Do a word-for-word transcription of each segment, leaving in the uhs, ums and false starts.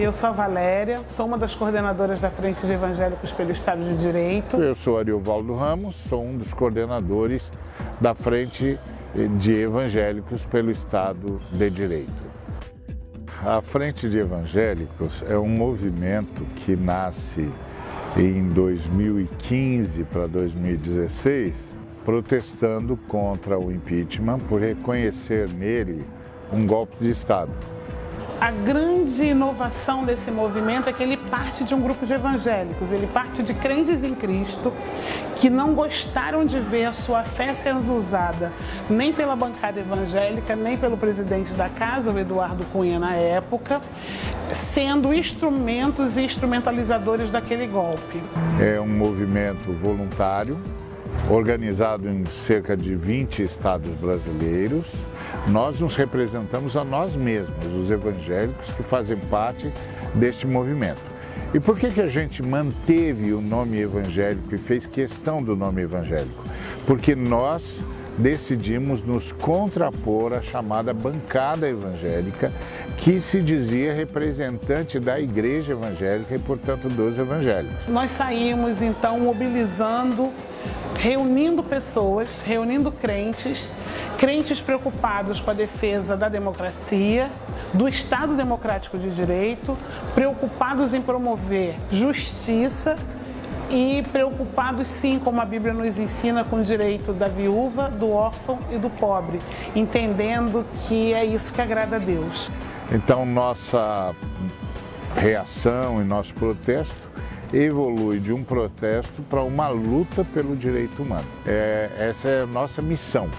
E eu sou a Valéria, sou uma das coordenadoras da Frente de Evangélicos pelo Estado de Direito. Eu sou Ariovaldo Ramos, sou um dos coordenadores da Frente de Evangélicos pelo Estado de Direito. A Frente de Evangélicos é um movimento que nasce em dois mil e quinze para dois mil e dezesseis, protestando contra o impeachment por reconhecer nele um golpe de Estado. A grande inovação desse movimento é que ele parte de um grupo de evangélicos, ele parte de crentes em Cristo que não gostaram de ver a sua fé sendo usada nem pela bancada evangélica, nem pelo presidente da casa, o Eduardo Cunha, na época, sendo instrumentos e instrumentalizadores daquele golpe. É um movimento voluntário, organizado em cerca de vinte estados brasileiros. Nós nos representamos a nós mesmos, os evangélicos que fazem parte deste movimento. E por que que a gente manteve o nome evangélico e fez questão do nome evangélico? Porque nós decidimos nos contrapor à chamada bancada evangélica, que se dizia representante da Igreja Evangélica e, portanto, dos evangélicos. Nós saímos, então, mobilizando, reunindo pessoas, reunindo crentes, crentes preocupados com a defesa da democracia, do Estado Democrático de Direito, preocupados em promover justiça e preocupados, sim, como a Bíblia nos ensina, com o direito da viúva, do órfão e do pobre, entendendo que é isso que agrada a Deus. Então, nossa reação e nosso protesto evolui de um protesto para uma luta pelo direito humano. É, essa é a nossa missão,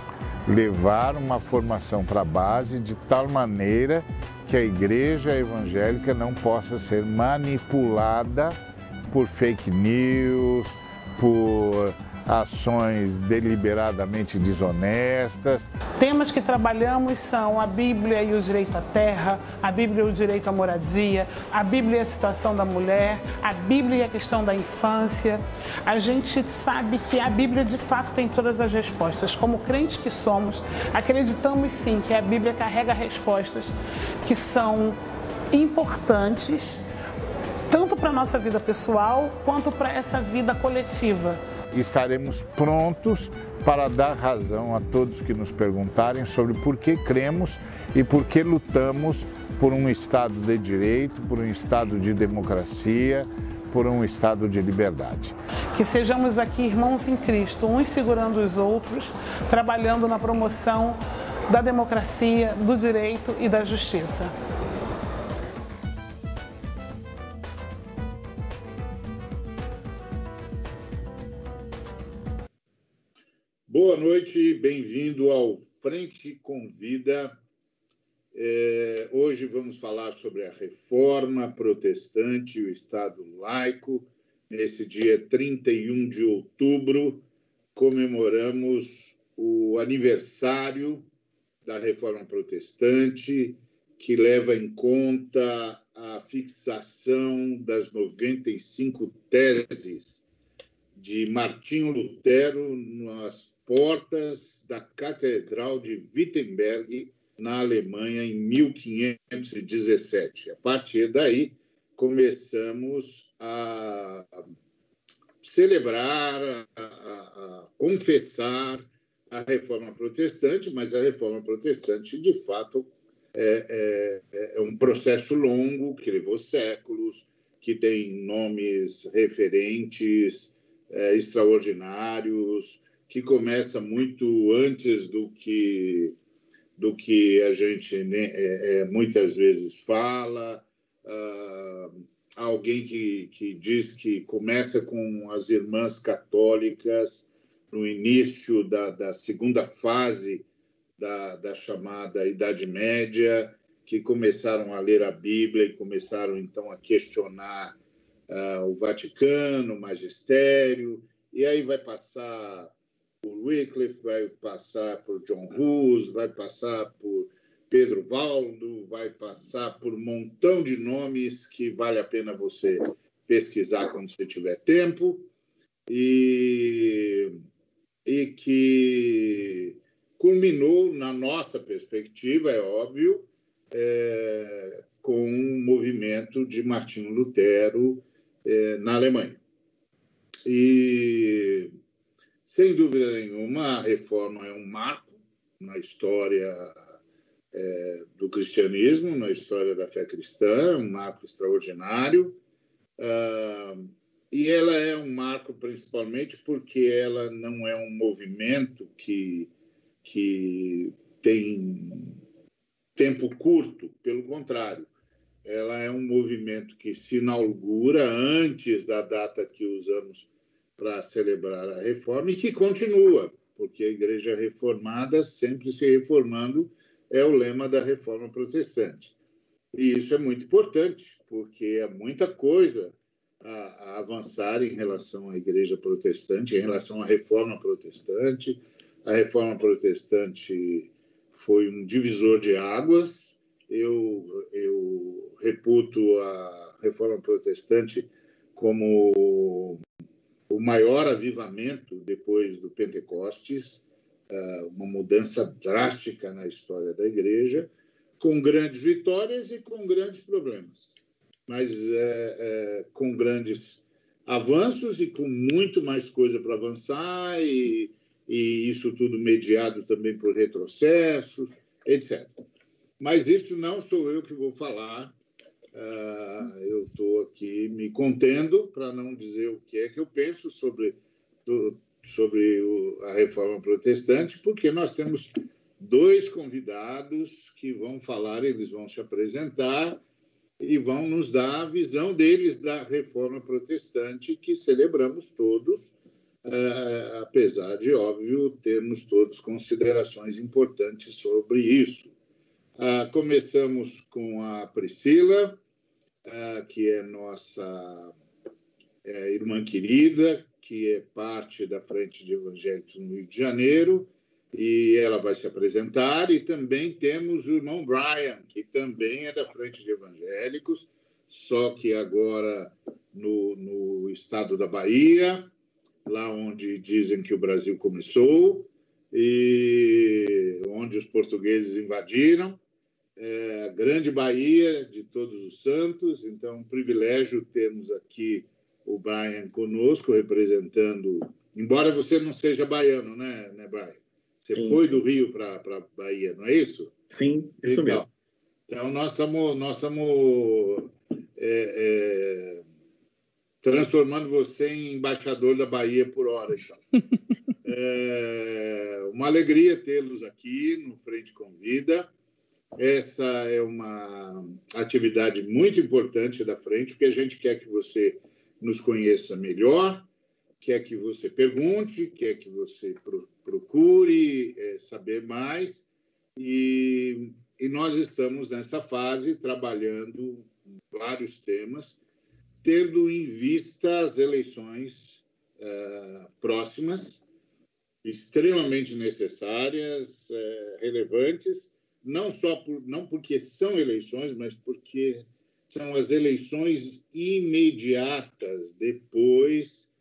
levar uma formação para a base de tal maneira que a igreja evangélica não possa ser manipulada por fake news, por ações deliberadamente desonestas. Temas que trabalhamos são a Bíblia e o direito à terra, a Bíblia e o direito à moradia, a Bíblia e a situação da mulher, a Bíblia e a questão da infância. A gente sabe que a Bíblia de fato tem todas as respostas. Como crentes que somos, acreditamos sim que a Bíblia carrega respostas que são importantes tanto para a nossa vida pessoal quanto para essa vida coletiva. Estaremos prontos para dar razão a todos que nos perguntarem sobre por que cremos e por que lutamos por um Estado de direito, por um Estado de democracia, por um Estado de liberdade. Que sejamos aqui irmãos em Cristo, uns segurando os outros, trabalhando na promoção da democracia, do direito e da justiça. Boa noite, bem-vindo ao Frente Convida. É, hoje vamos falar sobre a Reforma Protestante e o Estado Laico. Nesse dia trinta e um de outubro, comemoramos o aniversário da Reforma Protestante, que leva em conta a fixação das noventa e cinco teses de Martinho Lutero nas portas da Catedral de Wittenberg, na Alemanha, em mil quinhentos e dezessete. A partir daí, começamos a celebrar, a, a, a confessar a Reforma Protestante, mas a Reforma Protestante, de fato, é, é, é um processo longo, que levou séculos, que tem nomes referentes, é, extraordinários, que começa muito antes do que, do que a gente né, é, é, muitas vezes fala. Ah, alguém que, que diz que começa com as irmãs católicas no início da, da segunda fase da, da chamada Idade Média, que começaram a ler a Bíblia e começaram, então, a questionar ah, o Vaticano, o magistério, e aí vai passar por Wycliffe, vai passar por John Hus, vai passar por Pedro Valdo, vai passar por um montão de nomes que vale a pena você pesquisar quando você tiver tempo, e, e que culminou, na nossa perspectiva, é óbvio, é, com o movimento de Martinho Lutero eh, na Alemanha. E, sem dúvida nenhuma, a Reforma é um marco na história eh, do cristianismo, na história da fé cristã, um marco extraordinário. Ah, e ela é um marco principalmente porque ela não é um movimento que, que tem tempo curto, pelo contrário. Ela é um movimento que se inaugura antes da data que usamos para celebrar a reforma e que continua, porque a Igreja reformada sempre se reformando é o lema da Reforma Protestante. E isso é muito importante, porque é muita coisa a, a avançar em relação à Igreja protestante, em relação à Reforma Protestante. A Reforma Protestante foi um divisor de águas. Eu, eu reputo a Reforma Protestante como o maior avivamento depois do Pentecostes, uma mudança drástica na história da Igreja, com grandes vitórias e com grandes problemas, mas é, é, com grandes avanços e com muito mais coisa para avançar, e e isso tudo mediado também por retrocessos, etcétera. Mas isso não sou eu que vou falar. Uh, eu estou aqui me contendo para não dizer o que é que eu penso sobre, do, sobre o, a Reforma Protestante, porque nós temos dois convidados que vão falar, eles vão se apresentar e vão nos dar a visão deles da Reforma Protestante, que celebramos todos, Uh, apesar de, óbvio, termos todos considerações importantes sobre isso. Uh, começamos com a Priscila, uh, que é nossa uh, irmã querida, que é parte da Frente de Evangélicos no Rio de Janeiro, e ela vai se apresentar. E também temos o irmão Brian, que também é da Frente de Evangélicos, só que agora no, no estado da Bahia, lá onde dizem que o Brasil começou e onde os portugueses invadiram, é a grande Bahia de todos os santos. Então, um privilégio termos aqui o Brian conosco, representando... Embora você não seja baiano, né, né Brian? Você sim, foi sim. do Rio para a Bahia, não é isso? Sim, isso então, mesmo. Então, nós estamos... Nós estamos é, é... transformando você em embaixador da Bahia por hora. Então. É uma alegria tê-los aqui no Frente Convida. Essa é uma atividade muito importante da Frente, porque a gente quer que você nos conheça melhor, quer que você pergunte, quer que você procure é, saber mais. E, e nós estamos nessa fase trabalhando vários temas, tendo em vista as eleições uh, próximas, extremamente necessárias, uh, relevantes, não só por, não porque são eleições, mas porque são as eleições imediatas depois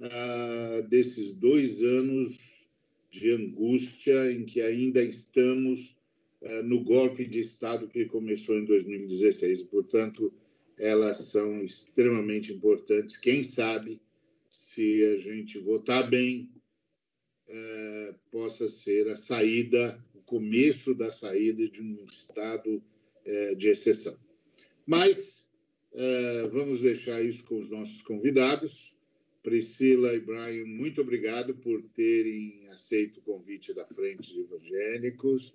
uh, desses dois anos de angústia em que ainda estamos uh, no golpe de Estado que começou em dois mil e dezesseis. Portanto, elas são extremamente importantes. Quem sabe, se a gente votar bem, eh, possa ser a saída, o começo da saída de um estado eh, de exceção. Mas eh, vamos deixar isso com os nossos convidados. Priscila e Brian, muito obrigado por terem aceito o convite da Frente de Evangélicos.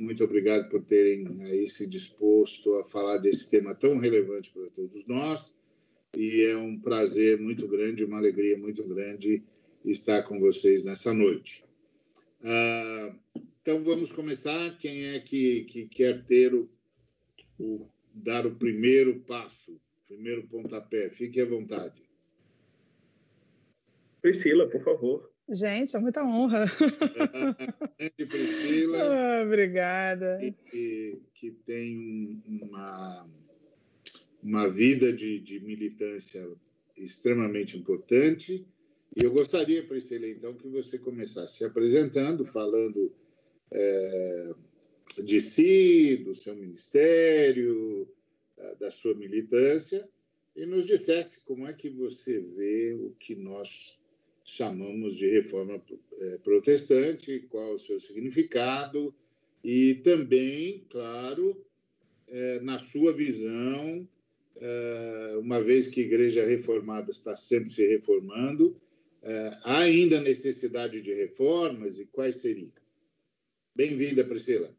Muito obrigado por terem aí se disposto a falar desse tema tão relevante para todos nós. E é um prazer muito grande, uma alegria muito grande estar com vocês nessa noite. Ah, então, vamos começar. Quem é que, que quer ter o, o, dar o primeiro passo, o primeiro pontapé? Fique à vontade. Priscila, por favor. Gente, é muita honra. Grande Priscila. Oh, obrigada. Que, que tem uma, uma vida de, de militância extremamente importante. E eu gostaria, Priscila, então, que você começasse se apresentando, falando é, de si, do seu ministério, da sua militância e nos dissesse como é que você vê o que nós chamamos de reforma protestante, qual o seu significado e também, claro, na sua visão, uma vez que a Igreja Reformada está sempre se reformando, há ainda necessidade de reformas e quais seriam? Bem-vinda, Priscila.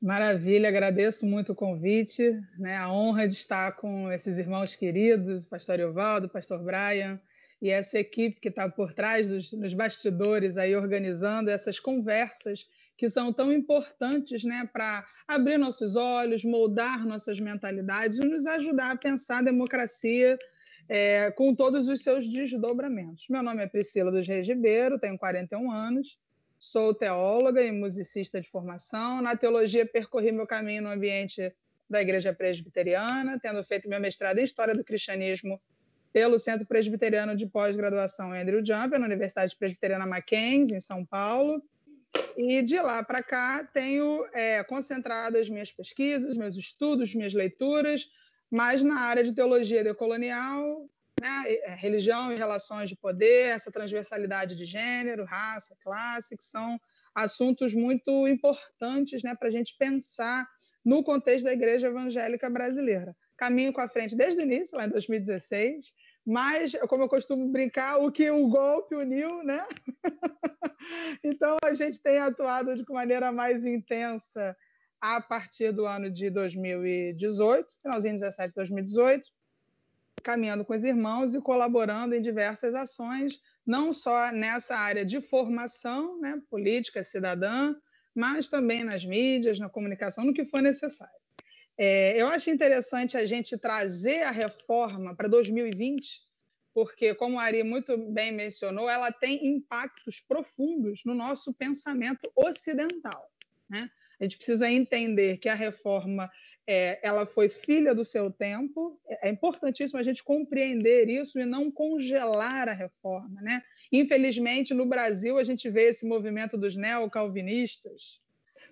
Maravilha, agradeço muito o convite, né? A honra de estar com esses irmãos queridos, o pastor Ariovaldo, o pastor Brian, e essa equipe que está por trás dos, nos bastidores, aí organizando essas conversas que são tão importantes, né, para abrir nossos olhos, moldar nossas mentalidades e nos ajudar a pensar a democracia é, com todos os seus desdobramentos. Meu nome é Priscila dos Reis Ribeiro, tenho quarenta e um anos, sou teóloga e musicista de formação. Na teologia percorri meu caminho no ambiente da Igreja Presbiteriana, tendo feito meu mestrado em História do Cristianismo pelo Centro Presbiteriano de Pós-Graduação Andrew Jumper, na Universidade Presbiteriana Mackenzie, em São Paulo. E de lá para cá tenho é, concentrado as minhas pesquisas, meus estudos, minhas leituras, mas na área de teologia decolonial, né, religião e relações de poder, essa transversalidade de gênero, raça, classe, que são assuntos muito importantes, né, para a gente pensar no contexto da Igreja Evangélica Brasileira. Caminho com a frente desde o início, lá em dois mil e dezesseis, mas, como eu costumo brincar, o que o golpe uniu, né? Então, a gente tem atuado de maneira mais intensa a partir do ano de dois mil e dezoito, finalzinho de dezessete, dois mil e dezoito, caminhando com os irmãos e colaborando em diversas ações, não só nessa área de formação, né, política, cidadã, mas também nas mídias, na comunicação, no que for necessário. É, eu acho interessante a gente trazer a reforma para dois mil e vinte, porque, como a Ari muito bem mencionou, ela tem impactos profundos no nosso pensamento ocidental, né? A gente precisa entender que a reforma é, ela foi filha do seu tempo. É importantíssimo a gente compreender isso e não congelar a reforma, né? Infelizmente, no Brasil, a gente vê esse movimento dos neocalvinistas,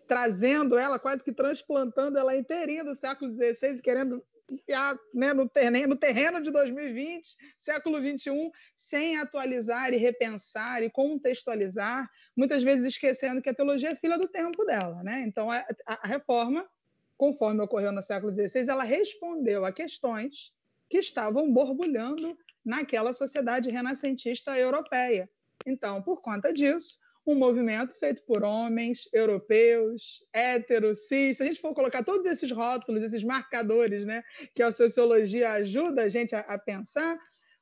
trazendo ela, quase que transplantando ela inteirinha do século dezesseis e querendo enfiar, né, no terreno de dois mil e vinte, século vinte e um, sem atualizar e repensar e contextualizar, muitas vezes esquecendo que a teologia é filha do tempo dela, né? Então, a, a reforma, conforme ocorreu no século dezesseis, ela respondeu a questões que estavam borbulhando naquela sociedade renascentista europeia. Então, por conta disso, um movimento feito por homens, europeus, héteros, cis. Se a gente for colocar todos esses rótulos, esses marcadores, né, que a sociologia ajuda a gente a, a pensar,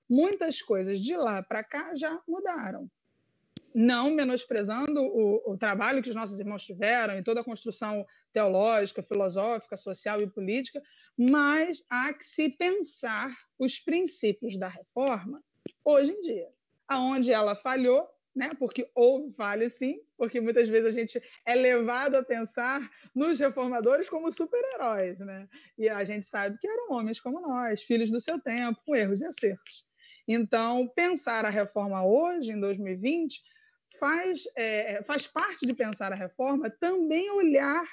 muitas coisas de lá para cá já mudaram. Não menosprezando o, o trabalho que os nossos irmãos tiveram em toda a construção teológica, filosófica, social e política, mas há que se pensar os princípios da reforma hoje em dia, aonde ela falhou, né? Porque ou vale sim, porque muitas vezes a gente é levado a pensar nos reformadores como super-heróis, né? E a gente sabe que eram homens como nós, filhos do seu tempo, com erros e acertos. Então, pensar a reforma hoje, em dois mil e vinte, faz, é, faz parte de pensar a reforma também olhar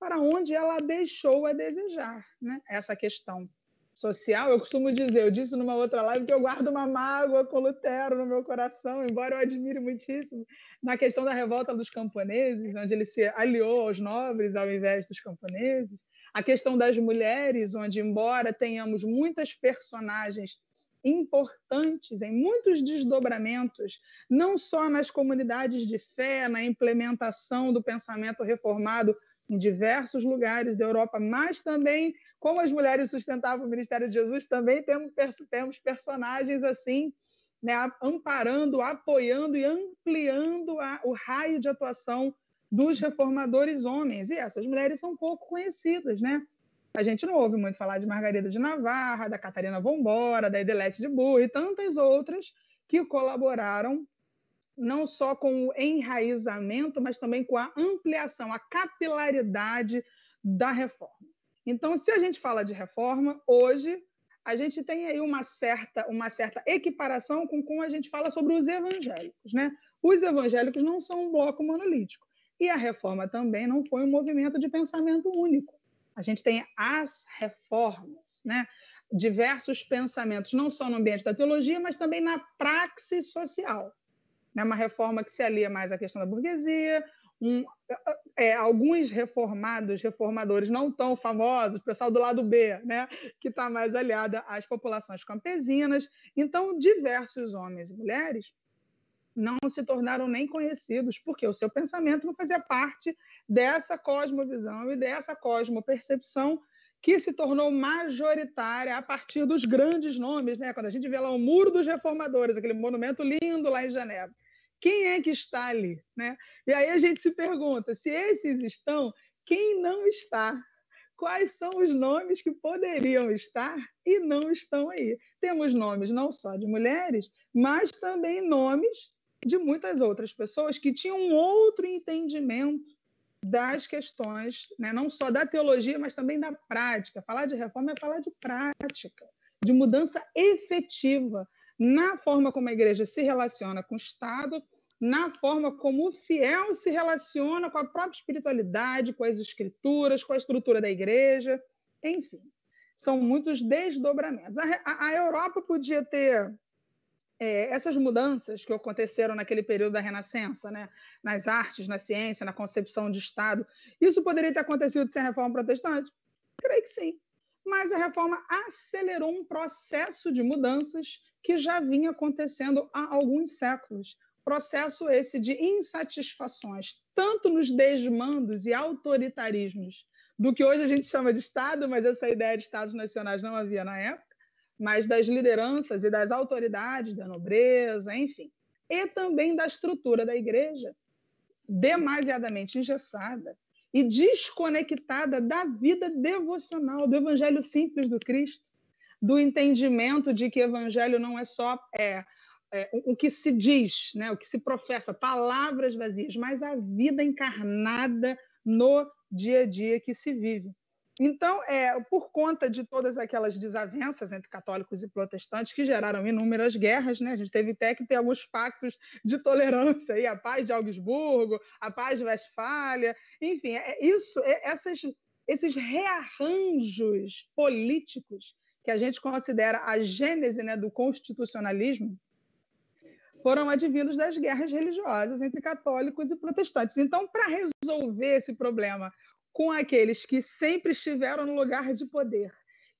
para onde ela deixou a desejar, né? Essa questão social, eu costumo dizer, eu disse numa outra live que eu guardo uma mágoa com Lutero no meu coração, embora eu admire muitíssimo, na questão da revolta dos camponeses, onde ele se aliou aos nobres ao invés dos camponeses, a questão das mulheres, onde, embora tenhamos muitas personagens importantes em muitos desdobramentos, não só nas comunidades de fé, na implementação do pensamento reformado em diversos lugares da Europa, mas também, como as mulheres sustentavam o Ministério de Jesus, também temos, temos personagens assim, né, amparando, apoiando e ampliando a, o raio de atuação dos reformadores homens. E essas mulheres são pouco conhecidas, né? A gente não ouve muito falar de Margarida de Navarra, da Catarina Bombora, da Idelete de Burro e tantas outras que colaboraram não só com o enraizamento, mas também com a ampliação, a capilaridade da reforma. Então, se a gente fala de reforma, hoje a gente tem aí uma certa, uma certa equiparação com como a gente fala sobre os evangélicos, né? Os evangélicos não são um bloco monolítico. E a reforma também não foi um movimento de pensamento único. A gente tem as reformas, né? Diversos pensamentos, não só no ambiente da teologia, mas também na praxe social. Né? Uma reforma que se alia mais à questão da burguesia, um, é, alguns reformados, reformadores não tão famosos, o pessoal do lado B, né? Que está mais aliada às populações campesinas. Então, diversos homens e mulheres não se tornaram nem conhecidos, porque o seu pensamento não fazia parte dessa cosmovisão e dessa cosmopercepção que se tornou majoritária a partir dos grandes nomes, né? Quando a gente vê lá o Muro dos Reformadores, aquele monumento lindo lá em Genebra. Quem é que está ali? Né? E aí a gente se pergunta, se esses estão, quem não está? Quais são os nomes que poderiam estar e não estão aí? Temos nomes não só de mulheres, mas também nomes de muitas outras pessoas que tinham um outro entendimento das questões, né? Não só da teologia, mas também da prática. Falar de reforma é falar de prática, de mudança efetiva na forma como a igreja se relaciona com o Estado, na forma como o fiel se relaciona com a própria espiritualidade, com as escrituras, com a estrutura da igreja, enfim. São muitos desdobramentos. A, a, a Europa podia ter... É, essas mudanças que aconteceram naquele período da Renascença, né? Nas artes, na ciência, na concepção de Estado, isso poderia ter acontecido sem a Reforma Protestante? Creio que sim. Mas a Reforma acelerou um processo de mudanças que já vinha acontecendo há alguns séculos. Processo esse de insatisfações, tanto nos desmandos e autoritarismos do que hoje a gente chama de Estado, mas essa ideia de Estados nacionais não havia na época, mas das lideranças e das autoridades, da nobreza, enfim, e também da estrutura da igreja, demasiadamente engessada e desconectada da vida devocional, do evangelho simples do Cristo, do entendimento de que evangelho não é só é, é, o que se diz, né, o que se professa, palavras vazias, mas a vida encarnada no dia a dia que se vive. Então, é, por conta de todas aquelas desavenças entre católicos e protestantes que geraram inúmeras guerras, né? A gente teve até que ter alguns pactos de tolerância, aí, a paz de Augsburgo, a paz de Westfália, enfim, é, isso, é, essas, esses rearranjos políticos que a gente considera a gênese, né, do constitucionalismo foram advindos das guerras religiosas entre católicos e protestantes. Então, para resolver esse problema com aqueles que sempre estiveram no lugar de poder.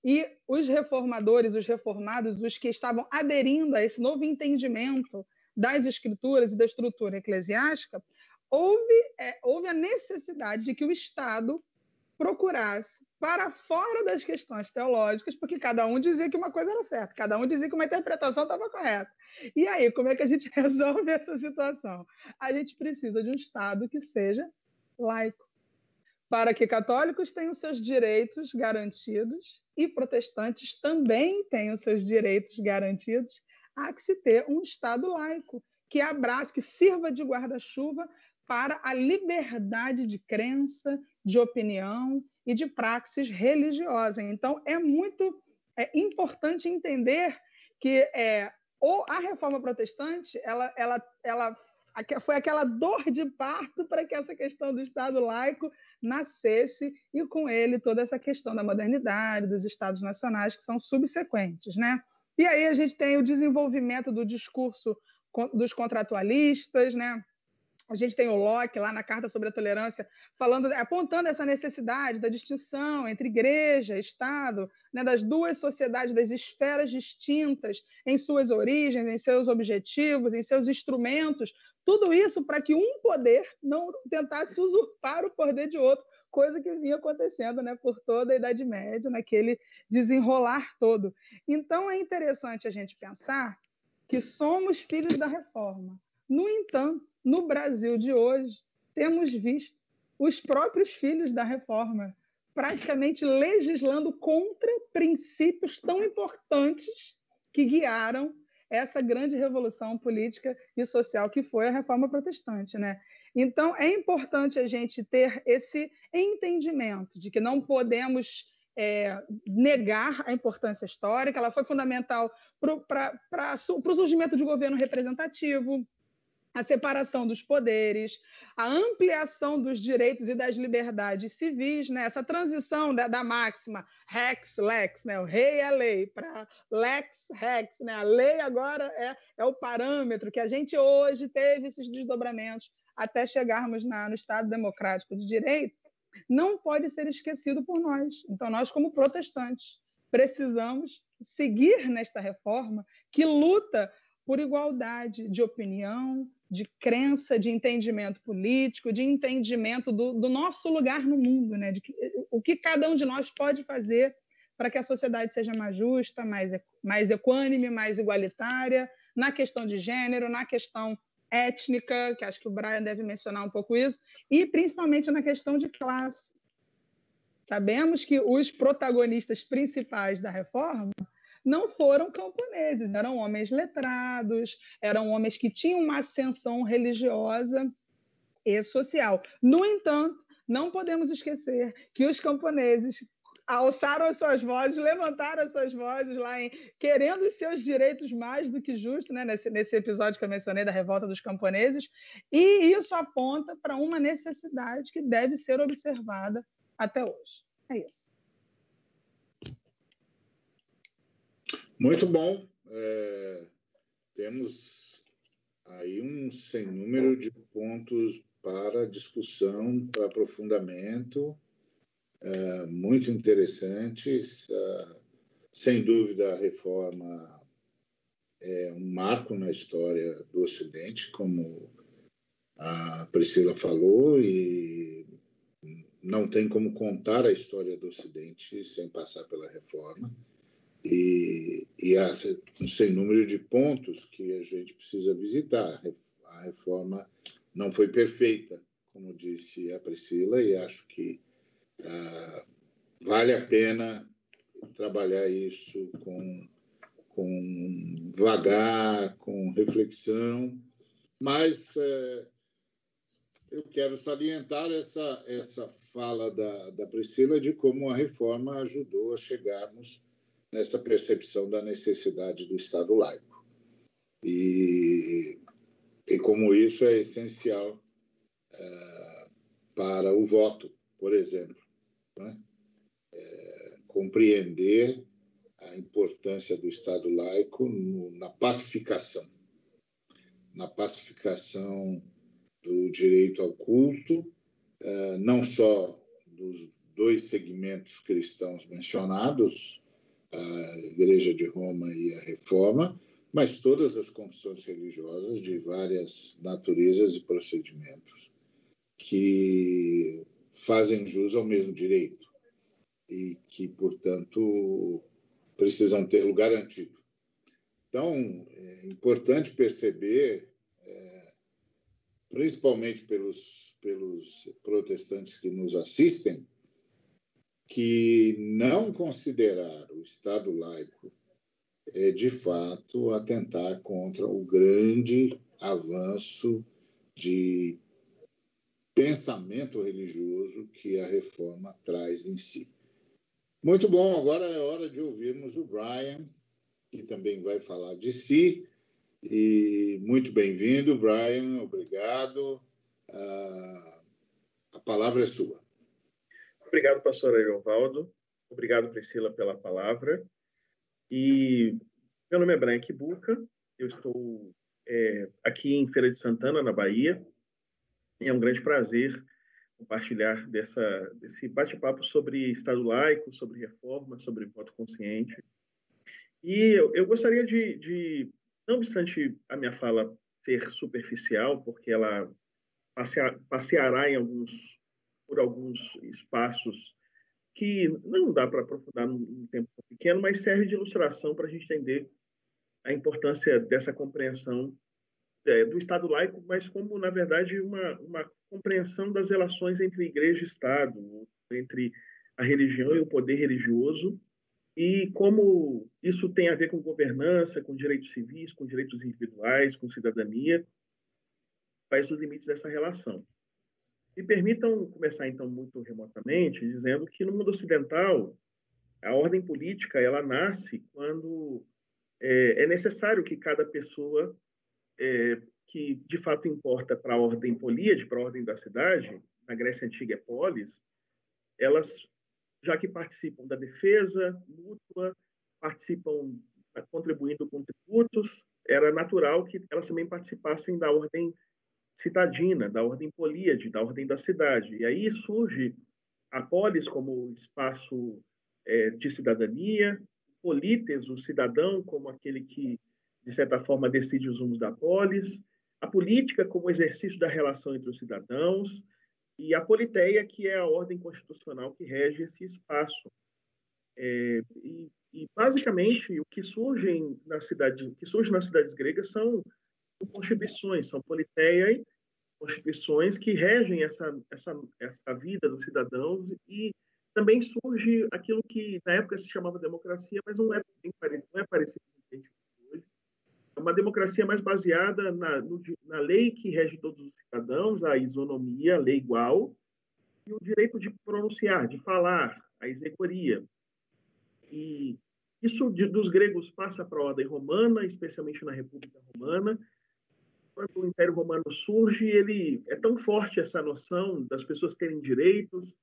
E os reformadores, os reformados, os que estavam aderindo a esse novo entendimento das escrituras e da estrutura eclesiástica, houve, é, houve a necessidade de que o Estado procurasse para fora das questões teológicas, porque cada um dizia que uma coisa era certa, cada um dizia que uma interpretação estava correta. E aí, como é que a gente resolve essa situação? A gente precisa de um Estado que seja laico, para que católicos tenham seus direitos garantidos e protestantes também tenham seus direitos garantidos, há que se ter um Estado laico que abrace, que sirva de guarda-chuva para a liberdade de crença, de opinião e de praxis religiosa. Então, é muito é importante entender que é, ou a Reforma Protestante ela, ela, ela foi aquela dor de parto para que essa questão do Estado laico nascesse e, com ele, toda essa questão da modernidade, dos Estados nacionais, que são subsequentes, né? E aí a gente tem o desenvolvimento do discurso dos contratualistas, né? A gente tem o Locke, lá na Carta sobre a Tolerância, falando, apontando essa necessidade da distinção entre igreja e Estado, né, das duas sociedades, das esferas distintas em suas origens, em seus objetivos, em seus instrumentos, tudo isso para que um poder não tentasse usurpar o poder de outro, coisa que vinha acontecendo, né, por toda a Idade Média, naquele desenrolar todo. Então, é interessante a gente pensar que somos filhos da Reforma. No entanto, no Brasil de hoje, temos visto os próprios filhos da Reforma praticamente legislando contra princípios tão importantes que guiaram essa grande revolução política e social que foi a Reforma Protestante, né? Então, é importante a gente ter esse entendimento de que não podemos é, negar a importância histórica, ela foi fundamental para o surgimento de governo representativo, a separação dos poderes, a ampliação dos direitos e das liberdades civis, né? Essa transição da, da máxima rex lex, né? O rei é a lei, para lex rex, né? A lei agora é, é o parâmetro que a gente hoje teve esses desdobramentos até chegarmos na, no Estado Democrático de Direito, não pode ser esquecido por nós. Então, nós, como protestantes, precisamos seguir nesta reforma que luta por igualdade de opinião, de crença, de entendimento político, de entendimento do, do nosso lugar no mundo, né? De que, o que cada um de nós pode fazer para que a sociedade seja mais justa, mais, mais equânime, mais igualitária, na questão de gênero, na questão étnica, que acho que o Brian deve mencionar um pouco isso, e principalmente na questão de classe. Sabemos que os protagonistas principais da reforma não foram camponeses, eram homens letrados, eram homens que tinham uma ascensão religiosa e social. No entanto, não podemos esquecer que os camponeses alçaram as suas vozes, levantaram as suas vozes lá em querendo os seus direitos mais do que justos, né? Nesse, nesse episódio que eu mencionei da revolta dos camponeses, e isso aponta para uma necessidade que deve ser observada até hoje. É isso. Muito bom. É, temos aí um sem número de pontos para discussão, para aprofundamento, é, muito interessantes. É, sem dúvida, a reforma é um marco na história do Ocidente, como a Priscila falou, e não tem como contar a história do Ocidente sem passar pela reforma. E, e há um sem número de pontos que a gente precisa visitar. A reforma não foi perfeita, como disse a Priscila, e acho que ah, vale a pena trabalhar isso com, com vagar, com reflexão, mas eh, eu quero salientar essa, essa fala da, da Priscila de como a reforma ajudou a chegarmos nessa percepção da necessidade do Estado laico. E, e como isso é essencial é, para o voto, por exemplo. Né? É, compreender a importância do Estado laico no, na pacificação. Na pacificação do direito ao culto, é, não só dos dois segmentos cristãos mencionados, a Igreja de Roma e a Reforma, mas todas as confissões religiosas de várias naturezas e procedimentos que fazem jus ao mesmo direito e que, portanto, precisam tê-lo garantido. Então, é importante perceber, é, principalmente pelos, pelos protestantes que nos assistem, que não considerar o Estado laico é, de fato, atentar contra o grande avanço de pensamento religioso que a reforma traz em si. Muito bom, agora é hora de ouvirmos o Brian, que também vai falar de si. E muito bem-vindo, Brian, obrigado. Ah, a palavra é sua. Obrigado, pastor Ariovaldo. Obrigado, Priscila, pela palavra. E meu nome é Brian Kibuuka. Eu estou é, aqui em Feira de Santana, na Bahia. E é um grande prazer compartilhar dessa, desse bate-papo sobre Estado laico, sobre reforma, sobre voto consciente. E eu, eu gostaria de, de, não obstante a minha fala ser superficial, porque ela passear, passeará em alguns... por alguns espaços que não dá para aprofundar num tempo pequeno, mas serve de ilustração para a gente entender a importância dessa compreensão é, do Estado laico, mas como, na verdade, uma, uma compreensão das relações entre igreja e Estado, entre a religião e o poder religioso, e como isso tem a ver com governança, com direitos civis, com direitos individuais, com cidadania, quais os limites dessa relação. Me permitam começar, então, muito remotamente, dizendo que no mundo ocidental, a ordem política ela nasce quando é, é necessário que cada pessoa é, que de fato importa para a ordem políade, para a ordem da cidade, na Grécia Antiga é polis, elas, já que participam da defesa mútua, participam contribuindo com tributos, era natural que elas também participassem da ordem citadina, da ordem políade, da ordem da cidade. E aí surge a polis como espaço é, de cidadania, polites, o cidadão, como aquele que, de certa forma, decide os rumos da polis, a política como exercício da relação entre os cidadãos, e a politeia, que é a ordem constitucional que rege esse espaço. É, e, e, basicamente, o que, surgem na cidade, o que surge nas cidades gregas são constituições, são politeias, constituições que regem essa, essa, essa vida dos cidadãos, e também surge aquilo que, na época, se chamava democracia, mas não é, não é parecido com o que hoje. É uma democracia mais baseada na, no, na lei que rege todos os cidadãos, a isonomia, a lei igual, e o direito de pronunciar, de falar, a exequoria. E isso de, dos gregos passa para a ordem romana, especialmente na República Romana. Quando o Império Romano surge, ele é tão forte essa noção das pessoas terem direitos,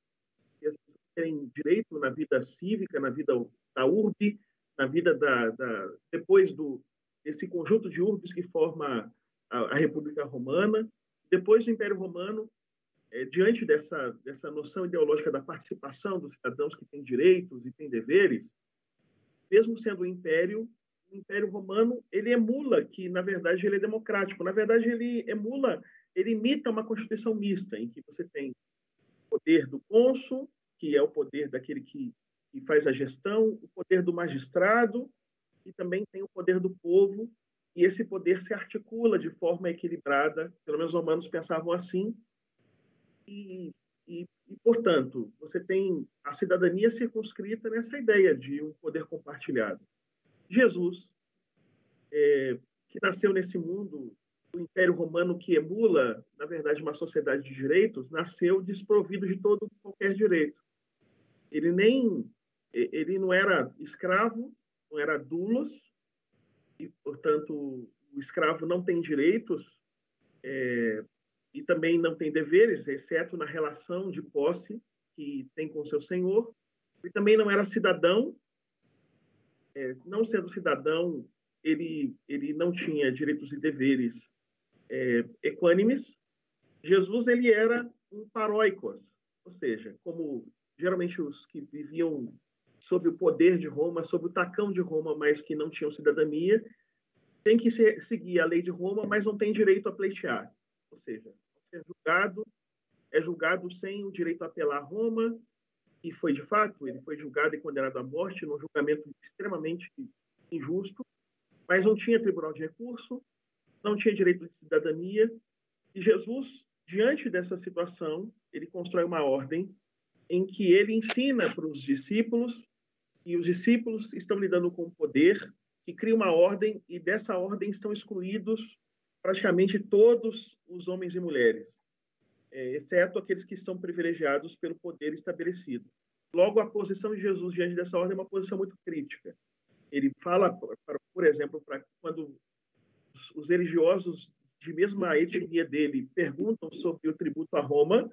e as pessoas terem direito na vida cívica, na vida da urbe, na vida da, da depois do esse conjunto de urbes que forma a, a República Romana. Depois do Império Romano, é, diante dessa dessa noção ideológica da participação dos cidadãos que têm direitos e têm deveres, mesmo sendo um império, o Império Romano, ele emula que, na verdade, ele é democrático. Na verdade, ele emula, ele imita uma constituição mista, em que você tem o poder do cônsul, que é o poder daquele que, que faz a gestão, o poder do magistrado, e também tem o poder do povo, e esse poder se articula de forma equilibrada, pelo menos os romanos pensavam assim, e, e, e portanto, você tem a cidadania circunscrita nessa ideia de um poder compartilhado. Jesus, é, que nasceu nesse mundo, o Império Romano que emula, na verdade, uma sociedade de direitos, nasceu desprovido de todo qualquer direito. Ele nem, ele não era escravo, não era doulos, e, portanto, o escravo não tem direitos é, e também não tem deveres, exceto na relação de posse que tem com seu senhor. Ele também não era cidadão. É, não sendo cidadão, ele, ele não tinha direitos e deveres é, equânimes. Jesus, ele era um paróicos, ou seja, como geralmente os que viviam sob o poder de Roma, sob o tacão de Roma, mas que não tinham cidadania, tem que ser, seguir a lei de Roma, mas não tem direito a pleitear. Ou seja, ser julgado, é julgado sem o direito a apelar a Roma, e foi de fato, ele foi julgado e condenado à morte num julgamento extremamente injusto, mas não tinha tribunal de recurso, não tinha direito de cidadania, e Jesus, diante dessa situação, ele constrói uma ordem em que ele ensina para os discípulos, e os discípulos estão lidando com o poder, que cria uma ordem, e dessa ordem estão excluídos praticamente todos os homens e mulheres. É, exceto aqueles que são privilegiados pelo poder estabelecido. Logo, a posição de Jesus diante dessa ordem é uma posição muito crítica. Ele fala, pra, por exemplo, para quando os, os religiosos de mesma etnia dele perguntam sobre o tributo a Roma,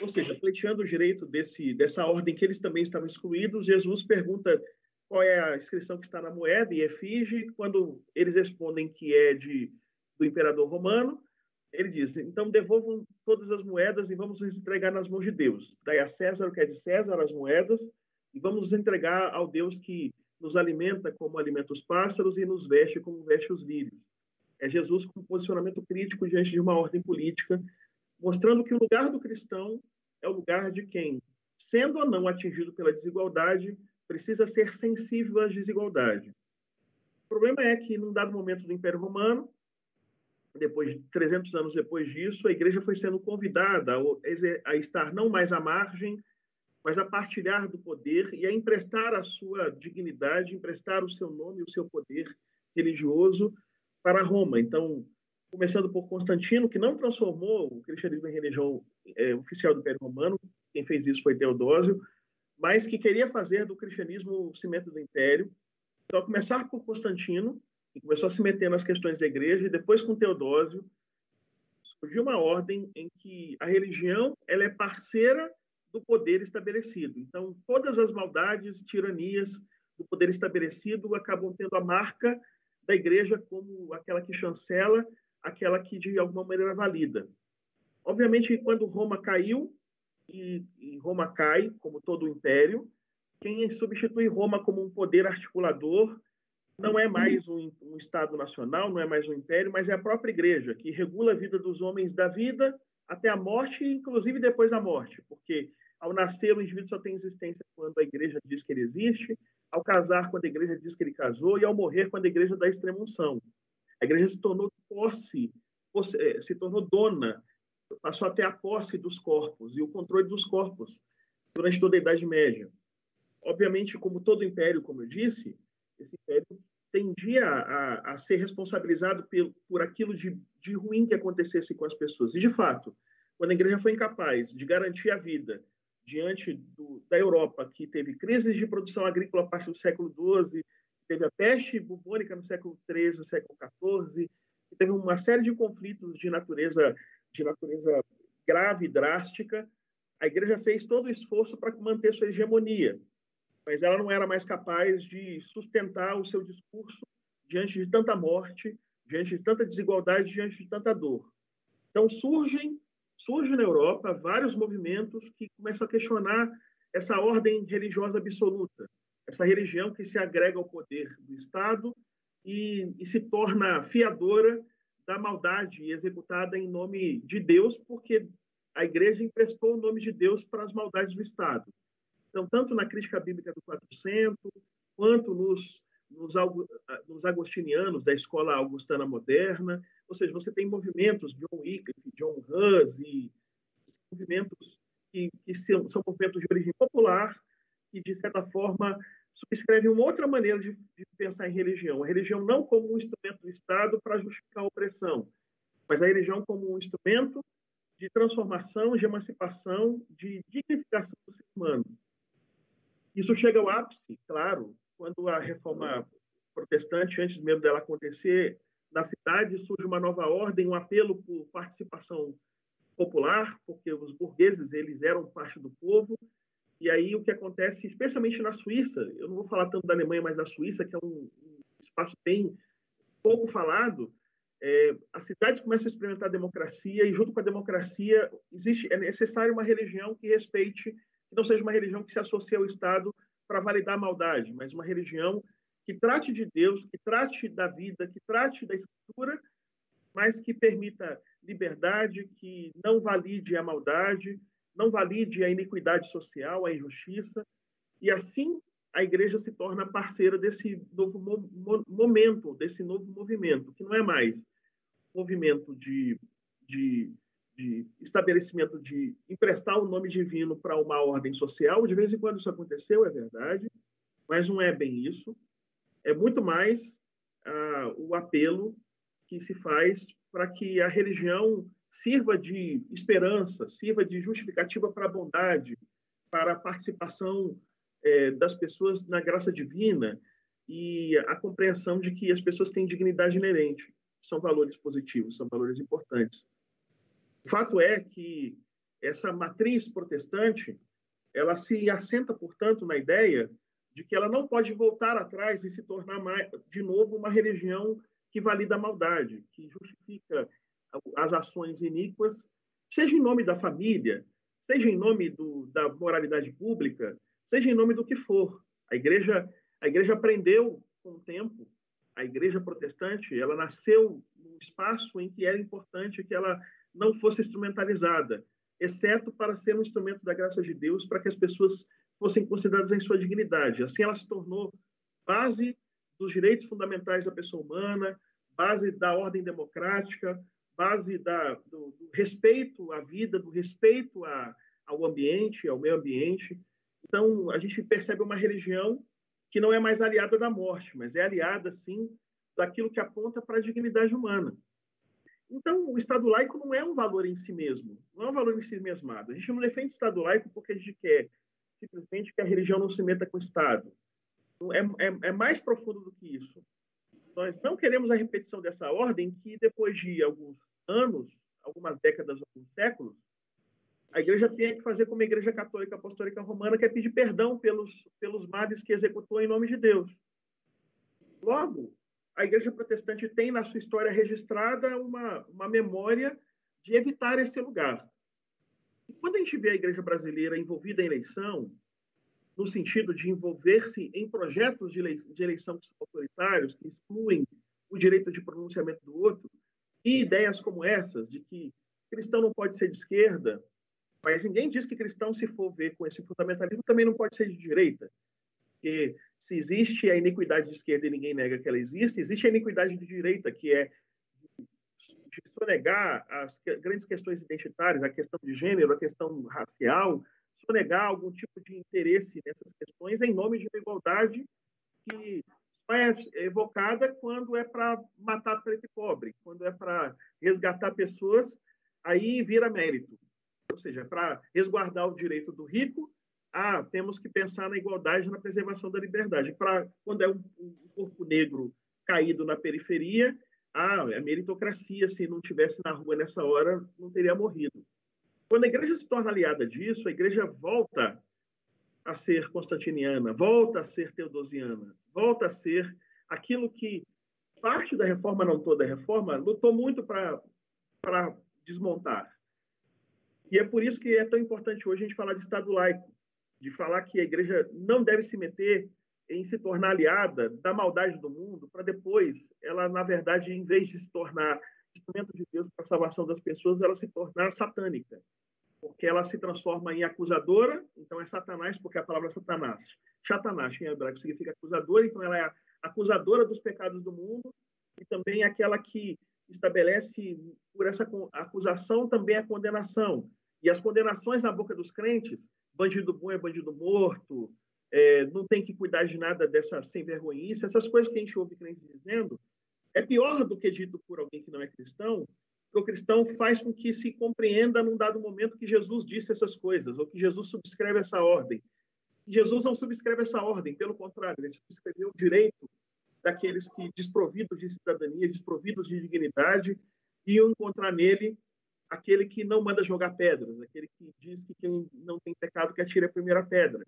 ou seja, pleiteando o direito desse, dessa ordem que eles também estavam excluídos, Jesus pergunta qual é a inscrição que está na moeda e efígie, quando eles respondem que é de, do imperador romano, ele diz, então devolvam todas as moedas e vamos nos entregar nas mãos de Deus. Dai a César o que é de César, as moedas, e vamos nos entregar ao Deus que nos alimenta como alimenta os pássaros e nos veste como veste os lírios. É Jesus com um posicionamento crítico diante de uma ordem política, mostrando que o lugar do cristão é o lugar de quem, sendo ou não atingido pela desigualdade, precisa ser sensível à desigualdade. O problema é que, num dado momento do Império Romano, depois, trezentos anos depois disso, a igreja foi sendo convidada a estar não mais à margem, mas a partilhar do poder e a emprestar a sua dignidade, emprestar o seu nome, o seu poder religioso para Roma. Então, começando por Constantino, que não transformou o cristianismo em religião é, oficial do Império Romano, quem fez isso foi Teodósio, mas que queria fazer do cristianismo o cimento do Império. Então, a começar por Constantino, e começou a se meter nas questões da igreja, e depois com Teodósio surgiu uma ordem em que a religião ela é parceira do poder estabelecido. Então, todas as maldades, tiranias do poder estabelecido acabam tendo a marca da igreja como aquela que chancela, aquela que, de alguma maneira, valida. Obviamente, quando Roma caiu, e, e Roma cai, como todo o império, quem substitui Roma como um poder articulador não é mais um, um Estado nacional, não é mais um império, mas é a própria igreja, que regula a vida dos homens da vida até a morte, inclusive depois da morte, porque ao nascer o indivíduo só tem existência quando a igreja diz que ele existe, ao casar quando a igreja diz que ele casou e ao morrer quando a igreja dá extrema-unção. A igreja se tornou posse, se tornou dona, passou até a posse dos corpos e o controle dos corpos durante toda a Idade Média. Obviamente, como todo império, como eu disse, esse império tendia a, a ser responsabilizado por, por aquilo de, de ruim que acontecesse com as pessoas. E, de fato, quando a igreja foi incapaz de garantir a vida diante do, da Europa, que teve crises de produção agrícola a partir do século doze, teve a peste bubônica no século treze, no século quatorze, teve uma série de conflitos de natureza, de natureza grave e drástica, a igreja fez todo o esforço para manter sua hegemonia, mas ela não era mais capaz de sustentar o seu discurso diante de tanta morte, diante de tanta desigualdade, diante de tanta dor. Então, surgem, surgem na Europa vários movimentos que começam a questionar essa ordem religiosa absoluta, essa religião que se agrega ao poder do Estado e, e se torna fiadora da maldade executada em nome de Deus, porque a igreja emprestou o nome de Deus para as maldades do Estado. Então, tanto na crítica bíblica do quatrocentos, quanto nos, nos, nos agostinianos da escola augustana moderna, ou seja, você tem movimentos, John Wycliffe, John Hus, e movimentos que, que são, são movimentos de origem popular, que, de certa forma, subscrevem uma outra maneira de, de pensar em religião. A religião não como um instrumento do Estado para justificar a opressão, mas a religião como um instrumento de transformação, de emancipação, de dignificação do ser humano. Isso chega ao ápice, claro, quando a Reforma Protestante, antes mesmo dela acontecer, na cidade surge uma nova ordem, um apelo por participação popular, porque os burgueses eles eram parte do povo, e aí o que acontece, especialmente na Suíça, eu não vou falar tanto da Alemanha, mas da Suíça, que é um, um espaço bem pouco falado, é, as cidades começam a experimentar a democracia, e junto com a democracia existe, é necessário uma religião que respeite, não seja uma religião que se associe ao Estado para validar a maldade, mas uma religião que trate de Deus, que trate da vida, que trate da Escritura, mas que permita liberdade, que não valide a maldade, não valide a iniquidade social, a injustiça, e assim a igreja se torna parceira desse novo mo momento, desse novo movimento, que não é mais movimento de... de de estabelecimento de emprestar o nome divino para uma ordem social. De vez em quando isso aconteceu, é verdade, mas não é bem isso. É muito mais ah, o apelo que se faz para que a religião sirva de esperança, sirva de justificativa para a bondade, para a participação eh, das pessoas na graça divina e a compreensão de que as pessoas têm dignidade inerente. São valores positivos, são valores importantes. O fato é que essa matriz protestante, ela se assenta, portanto, na ideia de que ela não pode voltar atrás e se tornar mais, de novo uma religião que valida a maldade, que justifica as ações iníquas, seja em nome da família, seja em nome do, da moralidade pública, seja em nome do que for. A igreja, a igreja aprendeu com o tempo, a igreja protestante, ela nasceu num espaço em que era importante que ela não fosse instrumentalizada, exceto para ser um instrumento da graça de Deus, para que as pessoas fossem consideradas em sua dignidade. Assim, ela se tornou base dos direitos fundamentais da pessoa humana, base da ordem democrática, base da, do, do respeito à vida, do respeito a, ao ambiente, ao meio ambiente. Então, a gente percebe uma religião que não é mais aliada da morte, mas é aliada, sim, daquilo que aponta para a dignidade humana. Então, o Estado laico não é um valor em si mesmo, não é um valor em si mesmado. A gente não defende Estado laico porque a gente quer simplesmente que a religião não se meta com o Estado. É, é, é mais profundo do que isso. Nós não queremos a repetição dessa ordem que, depois de alguns anos, algumas décadas, alguns séculos, a igreja tem que fazer como a Igreja Católica Apostólica Romana, que é pedir perdão pelos, pelos males que executou em nome de Deus. Logo, a Igreja Protestante tem na sua história registrada uma, uma memória de evitar esse lugar. E quando a gente vê a igreja brasileira envolvida em eleição, no sentido de envolver-se em projetos de eleição, de eleição que são autoritários, que excluem o direito de pronunciamento do outro, e ideias como essas, de que cristão não pode ser de esquerda, mas ninguém diz que cristão, se for ver com esse fundamentalismo, também não pode ser de direita. Porque se existe a iniquidade de esquerda e ninguém nega que ela existe, existe a iniquidade de direita, que é de sonegar as grandes questões identitárias, a questão de gênero, a questão racial, sonegar algum tipo de interesse nessas questões em nome de uma igualdade que só é evocada quando é para matar preto e pobre, quando é para resgatar pessoas, aí vira mérito. Ou seja, para resguardar o direito do rico, ah, temos que pensar na igualdade e na preservação da liberdade. Pra, quando é um, um corpo negro caído na periferia, ah, a meritocracia, se não estivesse na rua nessa hora, não teria morrido. Quando a igreja se torna aliada disso, a igreja volta a ser constantiniana, volta a ser teodosiana, volta a ser aquilo que parte da reforma, não toda a reforma, lutou muito para desmontar. E é por isso que é tão importante hoje a gente falar de Estado laico, de falar que a igreja não deve se meter em se tornar aliada da maldade do mundo para depois ela, na verdade, em vez de se tornar instrumento de Deus para a salvação das pessoas, ela se tornar satânica, porque ela se transforma em acusadora, então é Satanás, porque a palavra Satanás, Satanás em hebraico significa acusadora, então ela é acusadora dos pecados do mundo e também é aquela que estabelece por essa acusação também a condenação. E as condenações na boca dos crentes, bandido bom é bandido morto, é, não tem que cuidar de nada dessa sem-vergonhice, essas coisas que a gente ouve crente dizendo, é pior do que dito por alguém que não é cristão, porque o cristão faz com que se compreenda num dado momento que Jesus disse essas coisas, ou que Jesus subscreve essa ordem. E Jesus não subscreve essa ordem, pelo contrário, ele subscreveu o direito daqueles que, desprovidos de cidadania, desprovidos de dignidade, iam encontrar nele aquele que não manda jogar pedras, aquele que diz que quem não tem pecado que atire a primeira pedra.